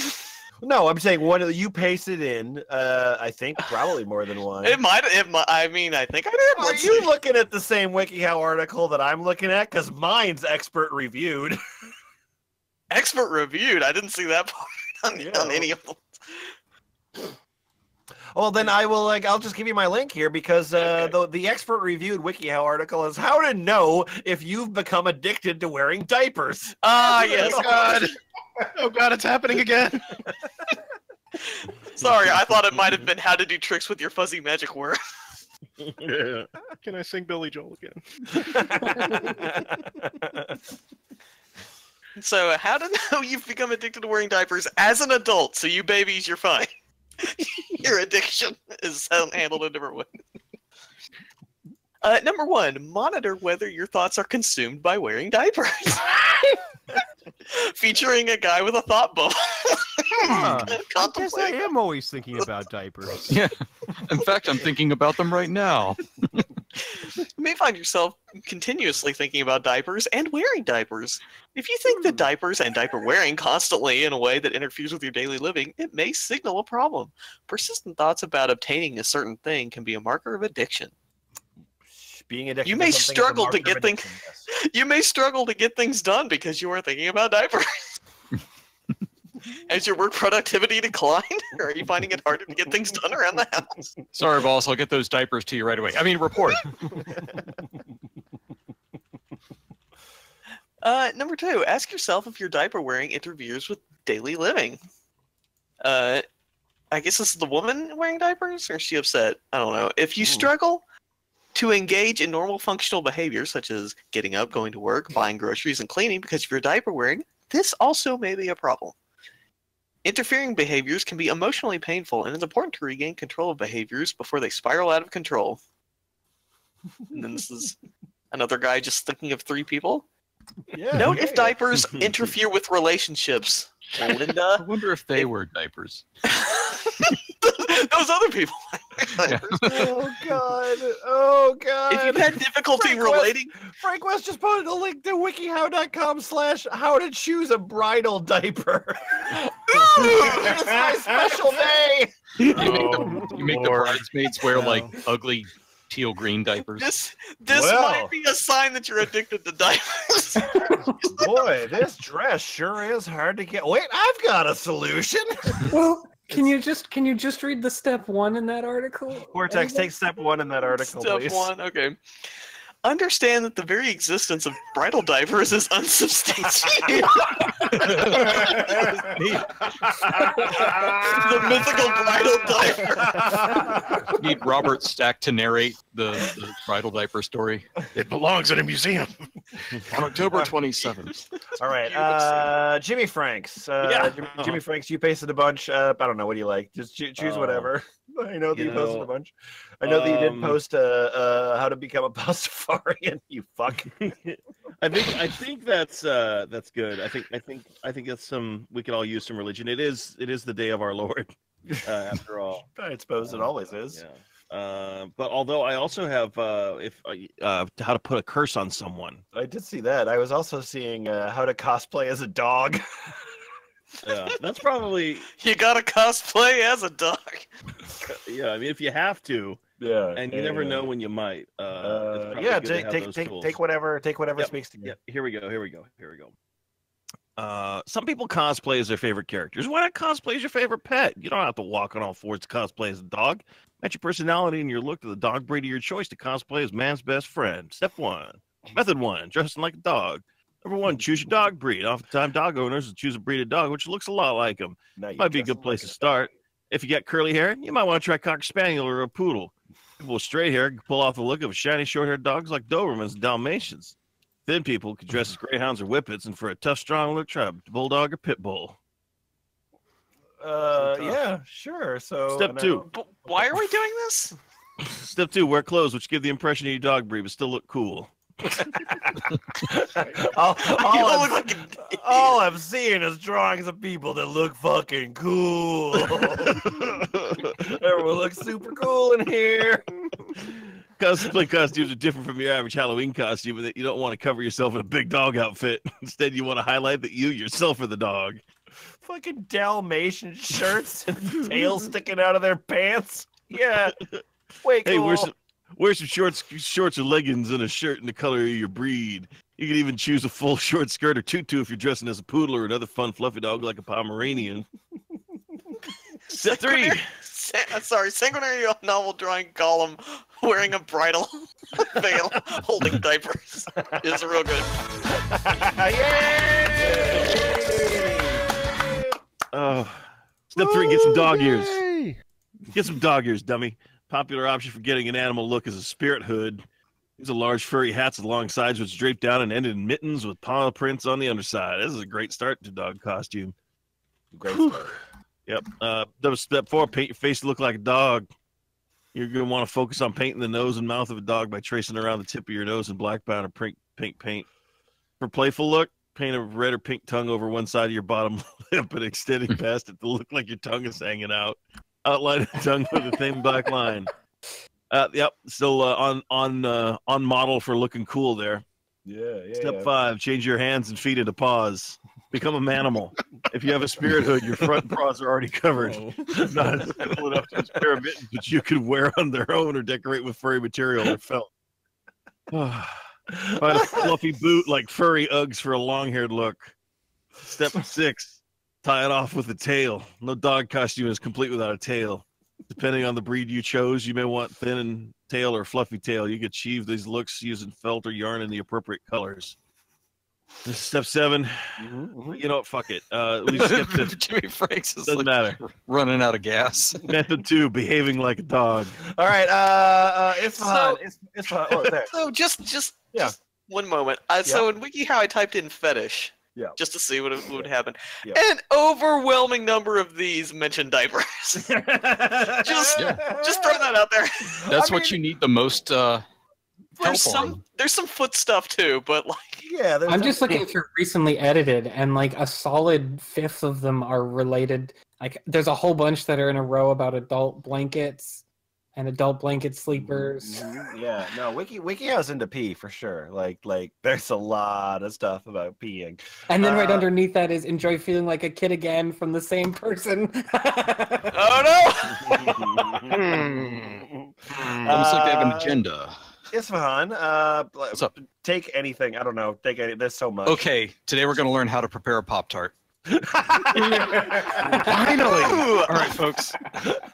No, I'm saying one of you pasted in. Uh, I think probably more than one. It might. It might. I mean, I think I did. Are you looking at the same WikiHow article that I'm looking at? Because mine's expert reviewed. Expert reviewed. I didn't see that part on, yeah. on any of them. Well, then I will like. I'll just give you my link here because uh, okay. the the expert reviewed WikiHow article is how to know if you've become addicted to wearing diapers. Ah, oh, yes, God. Oh God, it's happening again. Sorry, I thought it might have been how to do tricks with your fuzzy magic word. Yeah. Can I sing Billy Joel again? So, how to know you've become addicted to wearing diapers as an adult, so you babies, you're fine. Your addiction is handled a different way. Uh, number one, monitor whether your thoughts are consumed by wearing diapers. Featuring a guy with a thought bubble. Huh. I guess I am always thinking about diapers. Yeah. In fact, I'm thinking about them right now. You may find yourself continuously thinking about diapers and wearing diapers. If you think that diapers and diaper wearing constantly in a way that interferes with your daily living, it may signal a problem. Persistent thoughts about obtaining a certain thing can be a marker of addiction. Being addicted you may to struggle to get things. Yes. You may struggle to get things done because you are thinking about diapers. Has your work productivity declined, or are you finding it harder to get things done around the house? Sorry, boss. I'll get those diapers to you right away. I mean, report. uh, number two, ask yourself if your diaper wearing interferes with daily living. Uh, I guess this is the woman wearing diapers, or is she upset? I don't know. If you mm. struggle to engage in normal functional behaviors such as getting up, going to work, buying groceries, and cleaning because of your diaper wearing, this also may be a problem. Interfering behaviors can be emotionally painful, and it's important to regain control of behaviors before they spiral out of control. And then this is another guy just thinking of three people. Yeah, Note yeah, if yeah. diapers interfere with relationships. Linda, I wonder if they it, wear diapers. Those other people. Yeah. Oh God! Oh God! If you've had difficulty Frank relating, West, Frank West just posted a link to wikihow dot com slash how to choose a bridal diaper. Ooh, it's my special day. You make the, you make the bridesmaids wear no. like ugly teal green diapers. This this well. might be a sign that you're addicted to diapers. Boy, this dress sure is hard to get. Wait, I've got a solution. Well. Can it's... you just can you just read the step one in that article? Vortex, take step one in that article, step please. Step one, okay. Understand that the very existence of bridal divers is unsubstantiated. The mythical bridal diver. Need Robert Stack to narrate the, the bridal diaper story. It belongs in a museum. On October twenty-seventh. All right, uh, Jimmy Franks. Uh, yeah. Jimmy, Jimmy Franks, you pasted a bunch. Uh, I don't know, what do you like? Just cho choose uh, whatever. I know that you, you posted know, a bunch. I know um, that you did post uh, uh, how to become a pastafarian. You fuck. I think I think that's uh, that's good. I think I think I think that's some we could all use some religion. It is it is the day of our Lord, uh, after all. I suppose uh, it always is. Yeah. Uh, but although I also have uh, if uh, how to put a curse on someone. I did see that. I was also seeing uh, how to cosplay as a dog. Yeah, that's probably you gotta cosplay as a dog. Yeah, I mean if you have to. Yeah, and you yeah, never yeah. know when you might. Uh, uh, yeah, take take take, take whatever take whatever yep. speaks to you. Yep. Here we go. Here we go. Here we go. Uh, some people cosplay as their favorite characters. Why not cosplay as your favorite pet? You don't have to walk on all fours to cosplay as a dog. Match your personality and your look to the dog breed of your choice to cosplay as man's best friend. Step one, method one: dressing like a dog. Number one, choose your dog breed. Oftentimes, dog owners will choose a breed of dog which looks a lot like them. Might be a good place like to start. If you got curly hair, you might want to try Cocker Spaniel or a poodle. People with straight hair can pull off the look of shiny, short-haired dogs like Dobermans and Dalmatians. Thin people can dress as greyhounds or whippets, and for a tough, strong look, try a bulldog or pit bull. Uh, yeah, sure. So step two. But why are we doing this? Step two: wear clothes which give the impression of your dog breed but still look cool. all, all, I'm, like all I'm seeing is drawings of people that look fucking cool. Everyone looks super cool in here. Cosplay costumes are different from your average Halloween costume, but you don't want to cover yourself in a big dog outfit. Instead, you want to highlight that you yourself are the dog. Fucking Dalmatian shirts and tails sticking out of their pants. Yeah. Wait, hey, cool. We're some Wear some shorts, shorts or leggings and a shirt in the color of your breed. You can even choose a full short skirt or tutu if you're dressing as a poodle or another fun fluffy dog like a Pomeranian. Step three. I'm sorry, sanguinary novel drawing column wearing a bridal veil holding diapers is real good. Yay! Oh, step three, get some dog ears. Get some dog ears, dummy. Popular option for getting an animal look is a spirit hood. These are large furry hats with long sides which drape down and end in mittens with paw prints on the underside. This is a great start to dog costume. Great start. Yep. Uh, step four, paint your face to look like a dog. You're going to want to focus on painting the nose and mouth of a dog by tracing around the tip of your nose in black powder pink, pink paint. For playful look, paint a red or pink tongue over one side of your bottom lip and extending past it to look like your tongue is hanging out. Outline of the tongue with a thin black line. Uh, yep, still uh, on on uh, on model for looking cool there. Yeah. yeah Step yeah. five: change your hands and feet into paws. Become a manimal. If you have a spirit hood, your front paws are already covered. Oh. Not as simple enough to experiment, but you could wear on their own or decorate with furry material or felt. Find a fluffy boot like furry Uggs for a long-haired look. Step six. Tie it off with a tail. No dog costume is complete without a tail. Depending on the breed you chose, you may want thin tail or fluffy tail. You can achieve these looks using felt or yarn in the appropriate colors. This is step seven. Mm-hmm. You know what? Fuck it. Uh, we skipped it. Jimmy Franks is like matter. running out of gas. Method two, behaving like a dog. All right. Uh, uh, it's so, it's, it's, oh, there. so just, just, yeah. just one moment. Uh, yeah. So in WikiHow, I typed in fetish. Yeah. Just to see what, it, what would happen. Yeah. An overwhelming number of these mention diapers. just, yeah. just throw that out there. That's I what mean, you need the most. Uh, there's some. On. There's some foot stuff too, but like. Yeah. I'm just looking through recently edited, and like a solid fifth of them are related. Like, there's a whole bunch that are in a row about adult blankets. And adult blanket sleepers. Yeah, no, Wiki WikiHow's into pee for sure. Like, like there's a lot of stuff about peeing. And then uh, right underneath that is enjoy feeling like a kid again from the same person. Oh no! hmm. Almost like they have an agenda. Isfahan, uh, what's up? Take anything. I don't know. Take any. There's so much. Okay, today we're gonna learn how to prepare a Pop-Tart. Finally! Ooh. All right, folks.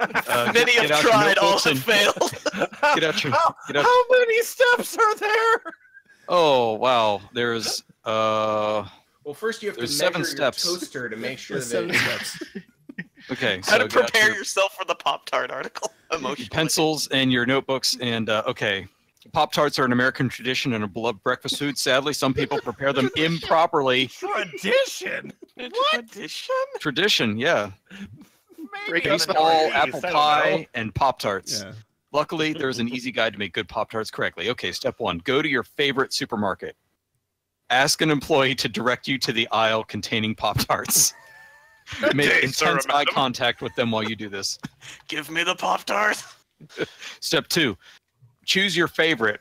Uh, Many have tried, all have failed. Get out your, how, get out how many steps are there? Oh wow, there's uh. Well, first you have to measure seven your steps. Toaster to make sure that seven it steps. Okay. How so to prepare your, yourself for the Pop-Tart article. Emotionally. Pencils and your notebooks and uh, okay. Pop-Tarts are an American tradition and a beloved breakfast food. Sadly, some people prepare them improperly. Tradition? What? Tradition? Tradition, yeah. Maybe. Baseball, apple pie, and Pop-Tarts. Yeah. Luckily, there's an easy guide to make good Pop-Tarts correctly. Okay, step one. Go to your favorite supermarket. Ask an employee to direct you to the aisle containing Pop-Tarts. Make okay, intense sir, eye contact with them while you do this. Give me the Pop-Tart. Step two. Choose your favorite.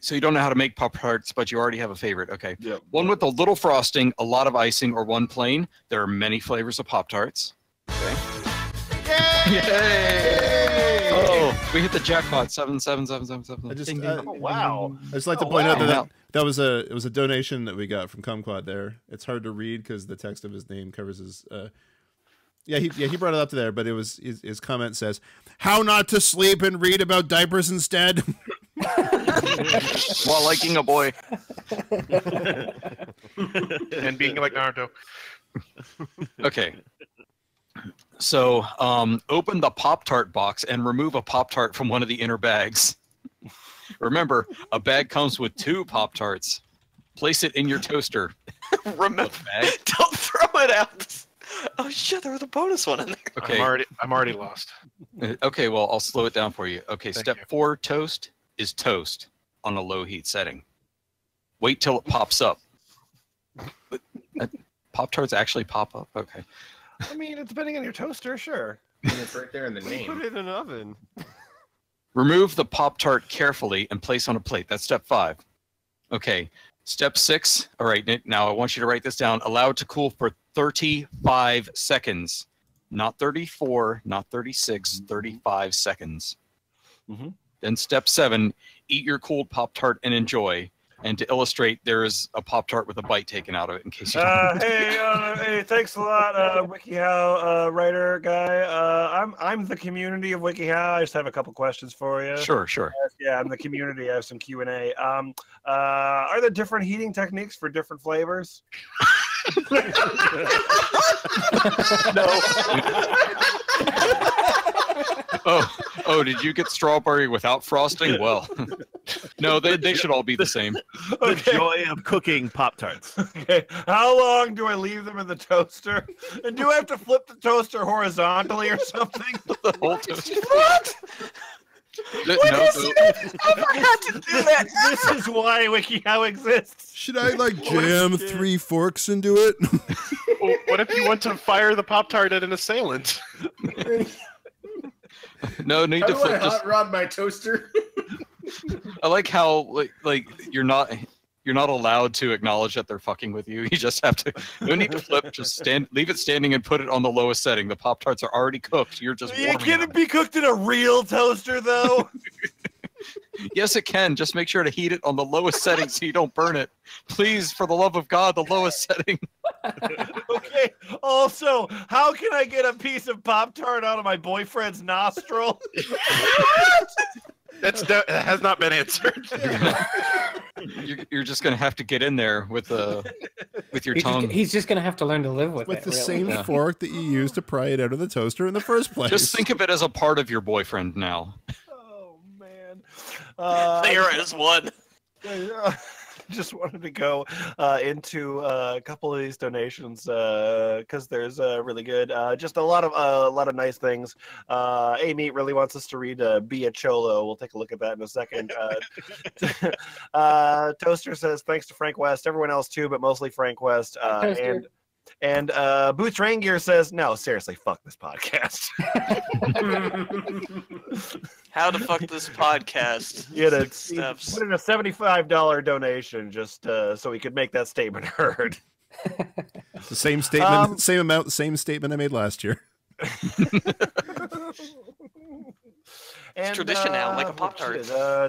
So you don't know how to make Pop-Tarts, but you already have a favorite. Okay. Yep. One with a little frosting, a lot of icing, or one plain. There are many flavors of Pop-Tarts. Okay. Yay! Yay! Oh, we hit the jackpot. Seven, seven, seven, seven, seven. I just, ding, ding, uh, ding, ding, oh, wow. I just like oh, to point wow. out that, that that was a it was a donation that we got from Kumquat there. It's hard to read because the text of his name covers his. Uh, Yeah, he yeah he brought it up to there, but it was his, his comment says, "How not to sleep and read about diapers instead." While liking a boy and being like Naruto. Okay. So, um, open the Pop-Tart box and remove a Pop-Tart from one of the inner bags. Remember, a bag comes with two Pop-Tarts. Place it in your toaster. Remember, don't throw it out. Oh shit! There was a bonus one in there. Okay, I'm already, I'm already lost. Okay, well I'll slow it down for you. Okay, Thank step you. four: toast is toast on a low heat setting. Wait till it pops up. Pop-Tarts actually pop up. Okay. I mean, it's depending on your toaster, sure. I mean, it's right there in the name. Put it in an oven. Remove the Pop-Tart carefully and place on a plate. That's step five. Okay. Step six. All right, now I want you to write this down. Allow it to cool for thirty-five seconds. Not thirty-four, not thirty-six, thirty-five seconds. Mm-hmm. Then step seven, eat your cooled Pop-Tart and enjoy. And to illustrate, there is a Pop-Tart with a bite taken out of it in case you don't uh, hey, uh, hey, thanks a lot, uh, WikiHow uh, writer guy. Uh, I'm I'm the community of WikiHow. I just have a couple questions for you. Sure, sure. Uh, yeah, I'm the community. I have some Q and A. Um, uh, are there different heating techniques for different flavors? No. oh, oh! Did you get strawberry without frosting? Well, no. They they should all be the same. Okay. The joy of cooking Pop-Tarts. Okay. How long do I leave them in the toaster? And do I have to flip the toaster horizontally or something? The whole toaster. What? What no, is no. It? I forgot to do that. This is why WikiHow exists. Should I like jam three forks into it? Well, what if you want to fire the Pop-Tart at an assailant? No need how to do flip. I just... hot rod my toaster. I like how like like you're not you're not allowed to acknowledge that they're fucking with you. You just have to. No need to flip. Just stand, leave it standing, and put it on the lowest setting. The Pop-Tarts are already cooked. You're just. It can't be cooked in a real toaster, though. Yes, it can. Just make sure to heat it on the lowest setting so you don't burn it. Please, for the love of God, the lowest setting. Okay. Also, how can I get a piece of Pop-Tart out of my boyfriend's nostril? That's that has not been answered. You're, you're just gonna have to get in there with uh with your he's tongue. Just, he's just gonna have to learn to live with, with it. With the really. same yeah. fork that you used to pry it out of the toaster in the first place. Just think of it as a part of your boyfriend now. Oh man, uh, there is one. Just wanted to go uh, into uh, a couple of these donations because uh, there's uh, really good, uh, just a lot of uh, a lot of nice things. Uh, Amy really wants us to read uh, "Be a Cholo." We'll take a look at that in a second. Uh, uh, Toaster says thanks to Frank West, everyone else too, but mostly Frank West. Uh, and and uh, Boots Rain Gear says no, seriously, fuck this podcast. How to fuck this podcast. Yeah, that's put in a seventy-five dollar donation just uh, so we could make that statement heard. It's the same statement, um, same amount, same statement I made last year. And, it's tradition uh, now, like a Pop-Tart. Uh,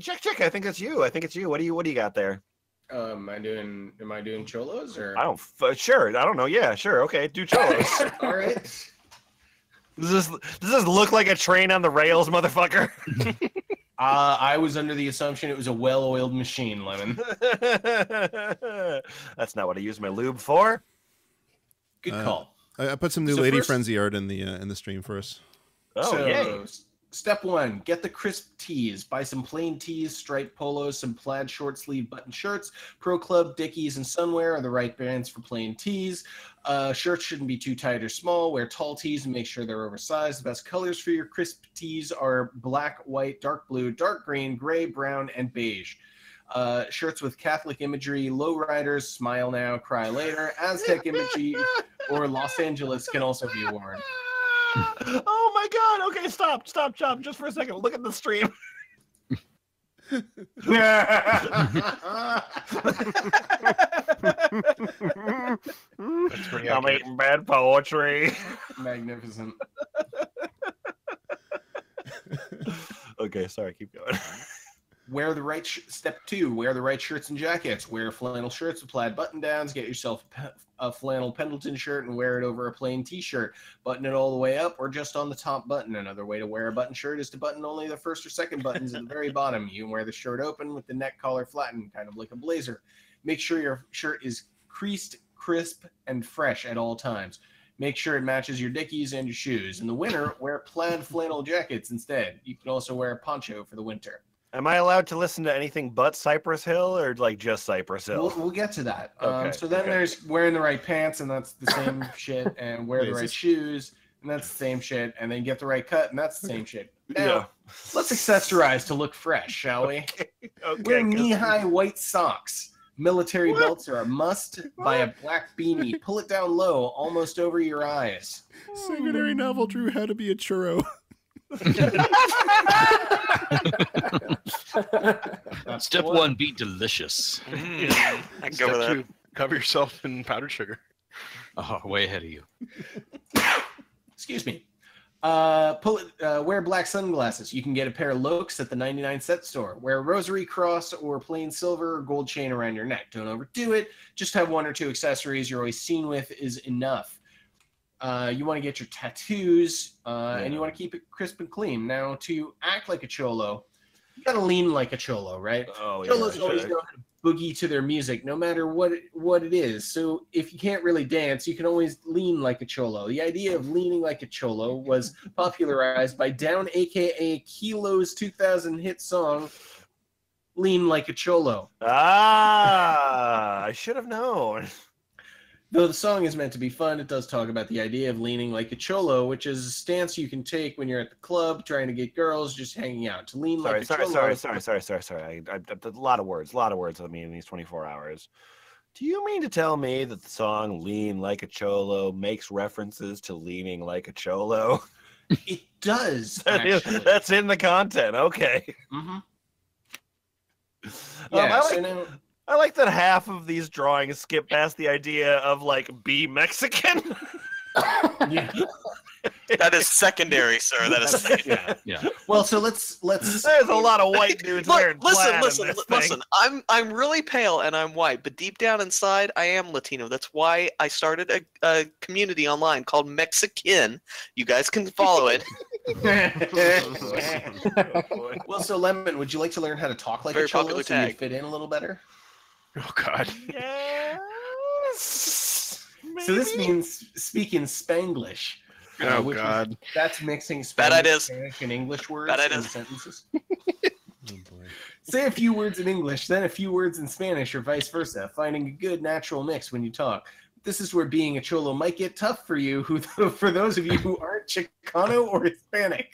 check, check. I think it's you. I think it's you. What do you? What do you got there? Um, am I doing? Am I doing cholos or? I don't. F sure. I don't know. Yeah. Sure. Okay. Do cholos. All right. Does this does this look like a train on the rails, motherfucker? uh, I was under the assumption it was a well-oiled machine, Lemon. That's not what I use my lube for. Good uh, call. I, I put some new so Lady first... Frenzy art in the uh, in the stream for us. Oh so, yay. Step one, get the crisp tees. Buy some plain tees, striped polos, some plaid short sleeve button shirts. Pro Club, Dickies, and Sunwear are the right brands for plain tees. Uh, shirts shouldn't be too tight or small. Wear tall tees and make sure they're oversized. The best colors for your crisp tees are black, white, dark blue, dark green, gray, brown, and beige. Uh, shirts with Catholic imagery, low riders, smile now, cry later, Aztec imagery, or Los Angeles can also be worn. Oh my god, okay, stop, stop, Chop, just for a second, look at the stream. I'm eating bad poetry. Magnificent. Okay, sorry, keep going. Wear the right sh step two. Wear the right shirts and jackets. Wear flannel shirts with plaid button downs. Get yourself a flannel Pendleton shirt and wear it over a plain T-shirt. Button it all the way up or just on the top button. Another way to wear a button shirt is to button only the first or second buttons at the very bottom. You can wear the shirt open with the neck collar flattened, kind of like a blazer. Make sure your shirt is creased, crisp, and fresh at all times. Make sure it matches your Dickies and your shoes. In the winter, wear plaid flannel jackets instead. You can also wear a poncho for the winter. Am I allowed to listen to anything but Cypress Hill or like just Cypress Hill? We'll, we'll get to that. Okay, um, so then okay. there's wearing the right pants, and that's the same shit. And wear Wait, the right this... shoes, and that's the same shit. And then get the right cut, and that's the same shit. Now, yeah. Let's accessorize to look fresh, shall we? Okay, okay, wear knee-high white socks. Military what? belts are a must. What? Buy a black beanie. Pull it down low, almost over your eyes. Secondary novel drew how to be a churro. Step one. one, be delicious. Mm, yeah, I can cover that. Two, cover yourself in powdered sugar. Oh, way ahead of you. Excuse me. Uh, pull it, uh, wear black sunglasses. You can get a pair of Lokes at the ninety-nine cent store. Wear a rosary cross or plain silver or gold chain around your neck. Don't overdo it. Just have one or two accessories you're always seen with is enough. Uh, you want to get your tattoos, uh, yeah. and you want to keep it crisp and clean. Now, to act like a cholo, you got to lean like a cholo, right? Oh, Cholos yeah, always sure. know how to boogie to their music, no matter what it, what it is. So if you can't really dance, you can always lean like a cholo. The idea of leaning like a cholo was popularized by Down, a k a. Kilo's two thousand hit song, Lean Like a Cholo. Ah, I should have known. Though the song is meant to be fun, it does talk about the idea of leaning like a cholo, which is a stance you can take when you're at the club, trying to get girls, just hanging out. To lean sorry, like sorry, a cholo. Sorry, sorry, sorry, sorry, sorry, sorry. A lot of words, a lot of words I mean in these twenty-four hours. Do you mean to tell me that the song Lean Like a Cholo makes references to leaning like a cholo? It does, that is, that's in the content, okay. Mm-hmm. Yeah, um, so like, now... I like that half of these drawings skip past the idea of, like, be Mexican. Yeah. That is secondary, sir. That is secondary. Yeah. Yeah. Well, so let's... let's. There's a lot of white dudes Look, wearing Listen, listen, listen. I'm, I'm really pale and I'm white, but deep down inside, I am Latino. That's why I started a, a community online called Mexican. You guys can follow it. Oh, well, so, Lemon, would you like to learn how to talk like Very a cholo so you fit in a little better? Oh, God. Yes, so this means speaking Spanglish. Oh, uh, which God. Is, that's mixing Spanish, Spanish and English words in sentences. Oh, boy. Say a few words in English, then a few words in Spanish, or vice versa, finding a good natural mix when you talk. This is where being a cholo might get tough for you, who, for those of you who aren't Chicano or Hispanic.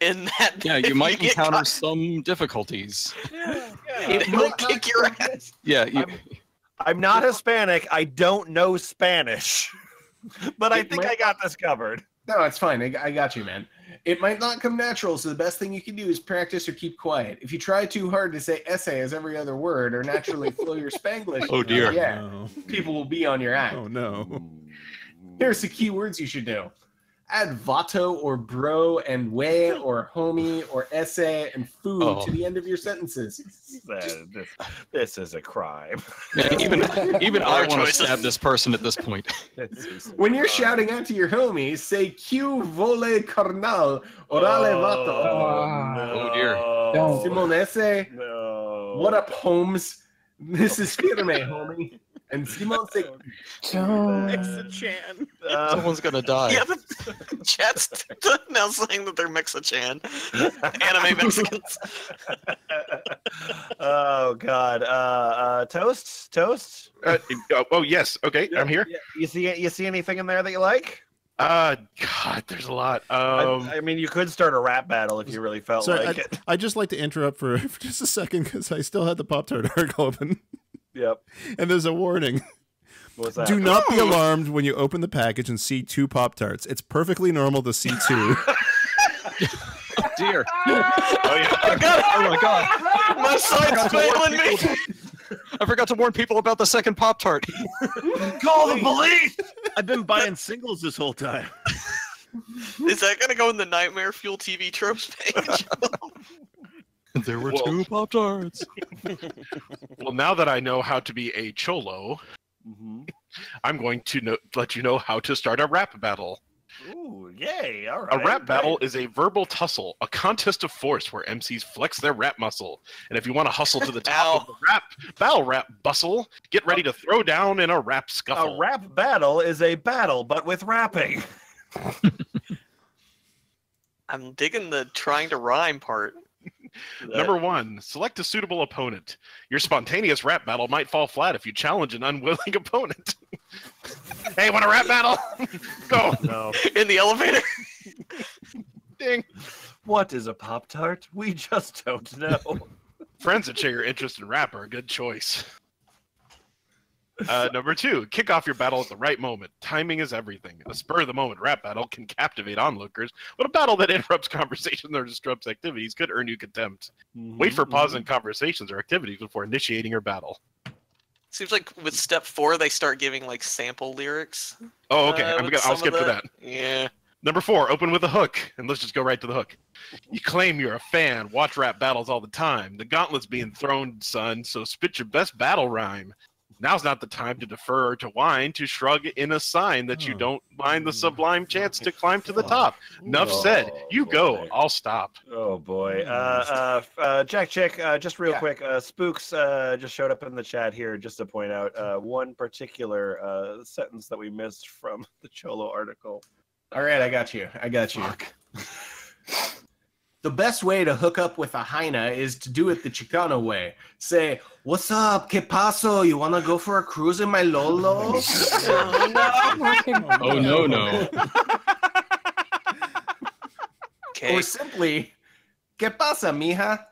In that yeah, you might you encounter caught... some difficulties. Yeah, yeah. It will kick your ass. Yeah, you... I'm, I'm not Hispanic. I don't know Spanish, but it I think might... I got this covered. No, it's fine. I, I got you, man. It might not come natural, so the best thing you can do is practice or keep quiet. If you try too hard to say essay as every other word or naturally flow your Spanglish, oh dear, uh, yeah, no. people will be on your ass. Oh no. Here's the key words you should know. add vato or bro and way or homie or essay and food oh. to the end of your sentences. Uh, this, this is a crime. Yeah, even even I want to stab this person at this point. When you're shouting out to your homies, say Q vole carnal orale vato. Oh, no. Oh dear. No. Simonese. No. What up, Holmes? This is Firme, homie. And Simon's like, John. Mexichan. Uh, Someone's gonna die. Yeah, but Chat's now saying that they're Mexichan. Anime Mexicans. Oh, God. Uh, uh, toast? Toast? Uh, oh, oh, yes. Okay, yeah, I'm here. Yeah. You see You see anything in there that you like? Uh, God, there's a lot. Um, I, I mean, you could start a rap battle if you really felt sorry, like I, it. I'd just like to interrupt for, for just a second because I still had the Pop-Tart article open. Yep. And there's a warning. What's that? Do not be alarmed when you open the package and see two Pop-Tarts. It's perfectly normal to see two. Oh, dear. Oh, yeah. I got it. Oh, my God. My site's failing me. I forgot to warn people about the second Pop-Tart. Call the police. I've been buying singles this whole time. Is that going to go in the Nightmare Fuel T V tropes page? There were well, two Pop-Tarts. Well, now that I know how to be a cholo, mm-hmm. I'm going to no let you know how to start a rap battle. Ooh, yay, all right. A rap battle right. is a verbal tussle, a contest of force where M Cs flex their rap muscle. And if you want to hustle to the top of the rap, battle rap bustle, get ready to throw down in a rap scuffle. A rap battle is a battle, but with rapping. I'm digging the trying to rhyme part. Number one, select a suitable opponent. Your spontaneous rap battle might fall flat if you challenge an unwilling opponent. Hey, want a rap battle? Go. No. In the elevator? Ding. What is a Pop-Tart? We just don't know. Friends that share your interest in rap are a good choice. Uh, number two, kick off your battle at the right moment. Timing is everything. A spur-of-the-moment rap battle can captivate onlookers, but a battle that interrupts conversations or disrupts activities could earn you contempt. Mm-hmm. Wait for pause in conversations or activities before initiating your battle. Seems like with step four, they start giving, like, sample lyrics. Oh, okay. Uh, I'm gonna, I'll skip to that. Yeah. Number four, open with a hook, and let's just go right to the hook. You claim you're a fan, watch rap battles all the time. The gauntlet's being thrown, son, so spit your best battle rhyme. Now's not the time to defer or to whine, to shrug in a sign that you don't mind the sublime chance to climb to the top. Enough oh, said. You boy. Go. I'll stop. Oh, boy. Uh, uh, uh, Jack Chick, uh, just real yeah. quick. Uh, Spooks uh, just showed up in the chat here just to point out uh, one particular uh, sentence that we missed from the Cholo article. All right. I got you. I got you. The best way to hook up with a hyena is to do it the Chicano way. Say, what's up, que paso? You wanna go for a cruise in my lolo? Oh, no. Oh, no, no. Okay. Or simply, que pasa, mija?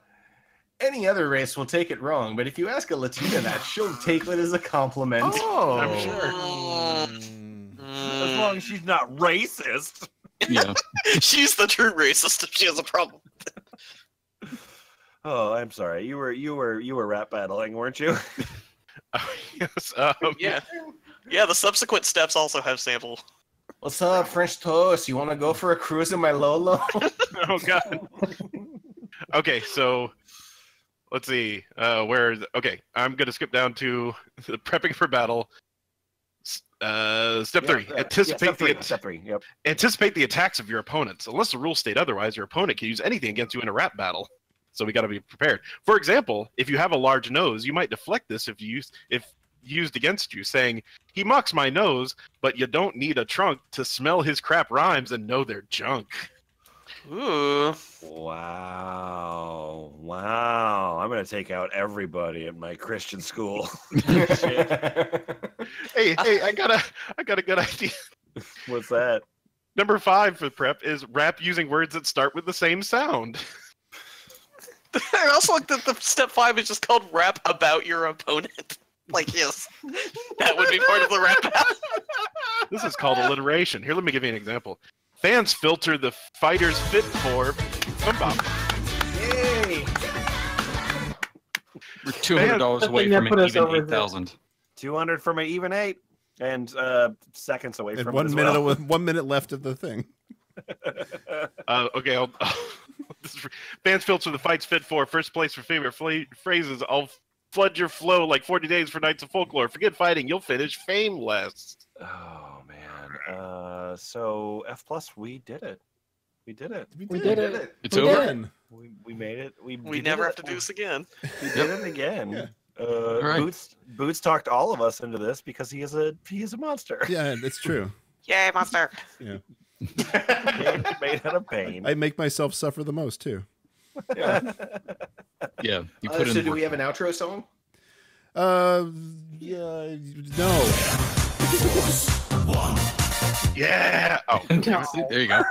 Any other race will take it wrong, but if you ask a Latina that, she'll take it as a compliment. Oh, I'm sure. Mm. As long as she's not racist. Yeah, she's the true racist if she has a problem. Oh, I'm sorry. You were you were you were rap battling, weren't you? Uh, yes. Um, yeah. Yeah. The subsequent steps also have sample. What's up, French toast? You want to go for a cruise in my lolo? Oh God. Okay, so let's see. Uh, where? Is, okay, I'm gonna skip down to the prepping for battle. Uh, step yeah, three. Uh, anticipate yeah, step the three, step three, yep. Anticipate the attacks of your opponents. Unless the rules state otherwise, your opponent can use anything against you in a rap battle. So we got to be prepared. For example, if you have a large nose, you might deflect this if you use, if used against you, saying, "He mocks my nose, but you don't need a trunk to smell his crap rhymes and know they're junk." Ooh! Wow! Wow! I'm gonna take out everybody at my Christian school. Hey, hey! I got a, I got a good idea. What's that? Number five for prep is rap using words that start with the same sound. I also like that the step five is just called rap about your opponent. Like yes, that would be part of the rap battle. This is called alliteration. Here, let me give you an example. Fans filter the fighters fit for Bumbop. Yay! We're two hundred dollars away from an even eight thousand. two hundred from an even eight, and uh, seconds away and from one it as minute well. With one minute left of the thing. uh, okay, I'll, this is, fans filter for the fights fit for first place for favorite fla phrases. I'll flood your flow like forty days for nights of folklore. Forget fighting, you'll finish fameless. Oh man. Uh, so F plus, we did it. We did it. We did, we did it. it. It's we over. We we made it. We we, we never have to do this again. We did it again. Yeah. Uh, right. Boots Boots talked all of us into this because he is a he is a monster. Yeah, that's true. Yay, monster. Yeah. Made out of pain. I make myself suffer the most too. Yeah. Yeah. You put uh, in so do we have an outro song? Uh, yeah. No. One. Yeah. Oh. There you go.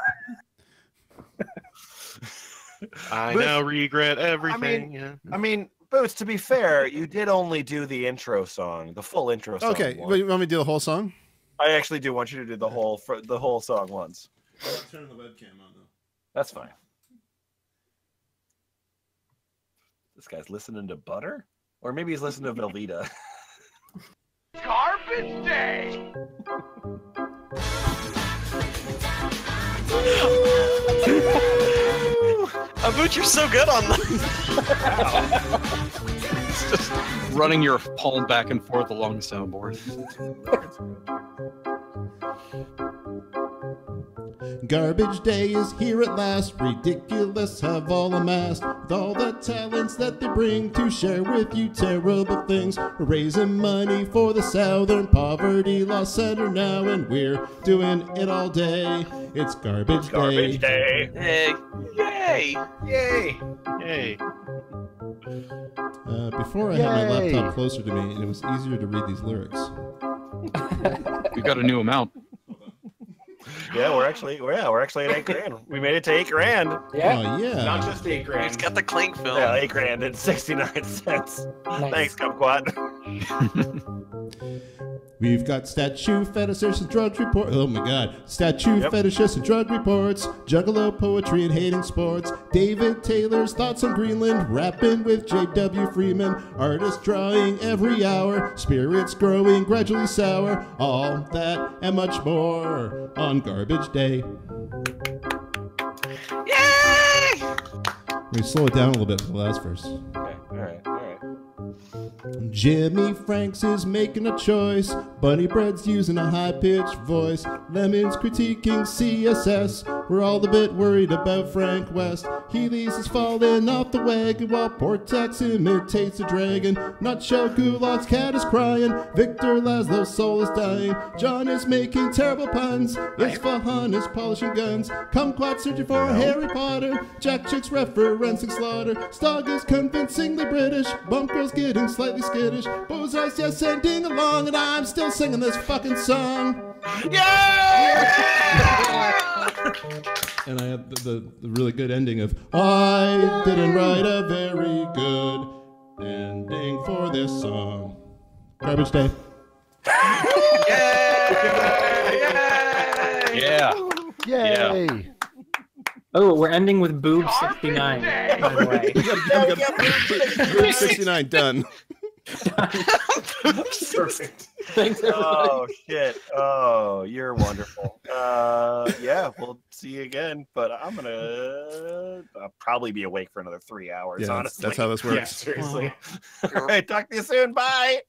I Boots, now regret everything. I mean, yeah. I mean, Boots, to be fair, you did only do the intro song, the full intro song. Okay, once. But you want me to do the whole song? I actually do want you to do the whole the whole song once. I'll turn the webcam on, though. That's fine. This guy's listening to Butter? Or maybe he's listening to Velveeta. Garbage Day! Aboot, you're so good on that. It's just running your palm back and forth along the soundboard. Garbage Day is here at last. Ridiculous have all amassed, with all the talents that they bring to share with you terrible things. We're raising money for the Southern Poverty Law Center now, and we're doing it all day. It's Garbage, Garbage Day. Day. Hey. Yay! Yay! Yay! Uh, before I Yay. had my laptop closer to me, and it was easier to read these lyrics. We got a new amount. Yeah, we're actually, we're, yeah, we're actually at eight grand. We made it to eight grand. Yeah, oh, yeah. Not just eight grand. It's got the clink film. Yeah, eight grand and sixty-nine cents. Nice. Thanks, Kumquat. We've got statue fetishists and drug reports. Oh my God, statue yep. fetishists and drug reports. Juggalo poetry and hating sports. David Taylor's thoughts on Greenland. Rapping with J W Freeman. Artists drawing every hour. Spirits growing gradually sour. All that and much more on Garbage Day. Yay! We slow it down a little bit for the last verse. Okay. All right. All right. Jimmy Franks is making a choice. Bunny Bread's using a high-pitched voice. Lemon's critiquing C S S. We're all a bit worried about Frank West. Healy's is falling off the wagon while Portex imitates a dragon. Nutshell Gulag's cat is crying. Victor Laszlo's soul is dying. John is making terrible puns. Isfahan is polishing guns. Kumquat searching for no. Harry Potter. Jack Chick's referencing slaughter. Stog is convincingly British. Bunker's getting slightly skittish. Bullseye's just sending along, and I'm still singing this fucking song. Yay! Yeah! And I have the, the really good ending of I didn't write a very good ending for this song. Garbage Day. Yay! Yay! Yeah. Yay! Yeah. Oh, we're ending with Boob sixty-nine, by the way. We got, we got Boob sixty-nine done. Perfect. Thanks, everybody. Oh, shit. Oh, you're wonderful. Uh, yeah, we'll see you again, but I'm going to I'll probably be awake for another three hours, yeah, honestly. That's how this works. Yeah, seriously. All right, talk to you soon. Bye. Bye.